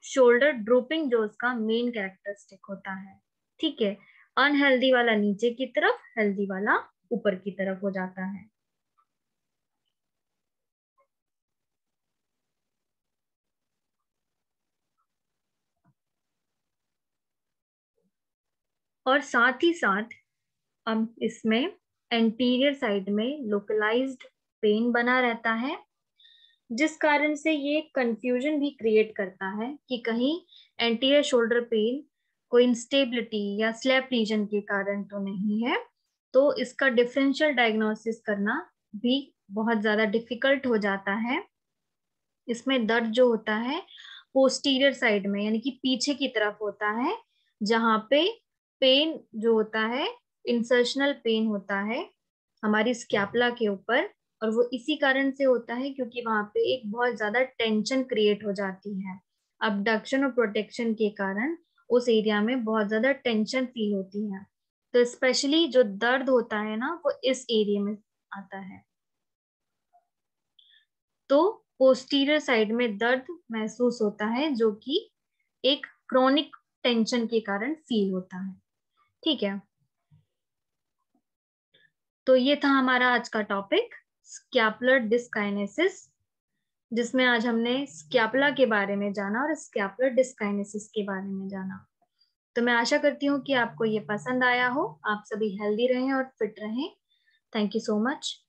शोल्डर ड्रोपिंग जो उसका मेन कैरेक्टरिस्टिक होता है, ठीक है। अनहेल्दी वाला नीचे की तरफ, हेल्दी वाला ऊपर की तरफ हो जाता है। और साथ ही साथ अब इसमें एंटीरियर साइड में लोकलाइज्ड पेन बना रहता है, जिस कारण से ये कंफ्यूजन भी क्रिएट करता है कि कहीं एंटीरियर शोल्डर पेन कोई इंस्टेबिलिटी या स्लैप रीजन के कारण तो नहीं है। तो इसका डिफरेंशियल डायग्नोसिस करना भी बहुत ज्यादा डिफिकल्ट हो जाता है। इसमें दर्द जो होता है पोस्टीरियर साइड में, यानी कि पीछे की तरफ होता है, जहाँ पे पेन जो होता है इंसर्शनल पेन होता है हमारी स्कैपुला के ऊपर, और वो इसी कारण से होता है क्योंकि वहां पे एक बहुत ज्यादा टेंशन क्रिएट हो जाती है। अबडक्शन और प्रोटेक्शन के कारण उस एरिया में बहुत ज्यादा टेंशन फील होती है। तो स्पेशली जो दर्द होता है ना, वो इस एरिया में आता है। तो पोस्टीरियर साइड में दर्द महसूस होता है जो कि एक क्रॉनिक टेंशन के कारण फील होता है। ठीक है, तो ये था हमारा आज का टॉपिक स्कैपुलर डिस्काइनेसिस, जिसमें आज हमने स्कैपुला के बारे में जाना और स्कैपुलर डिस्काइनेसिस के बारे में जाना। तो मैं आशा करती हूँ कि आपको ये पसंद आया हो। आप सभी हेल्दी रहें और फिट रहें। Thank you so much.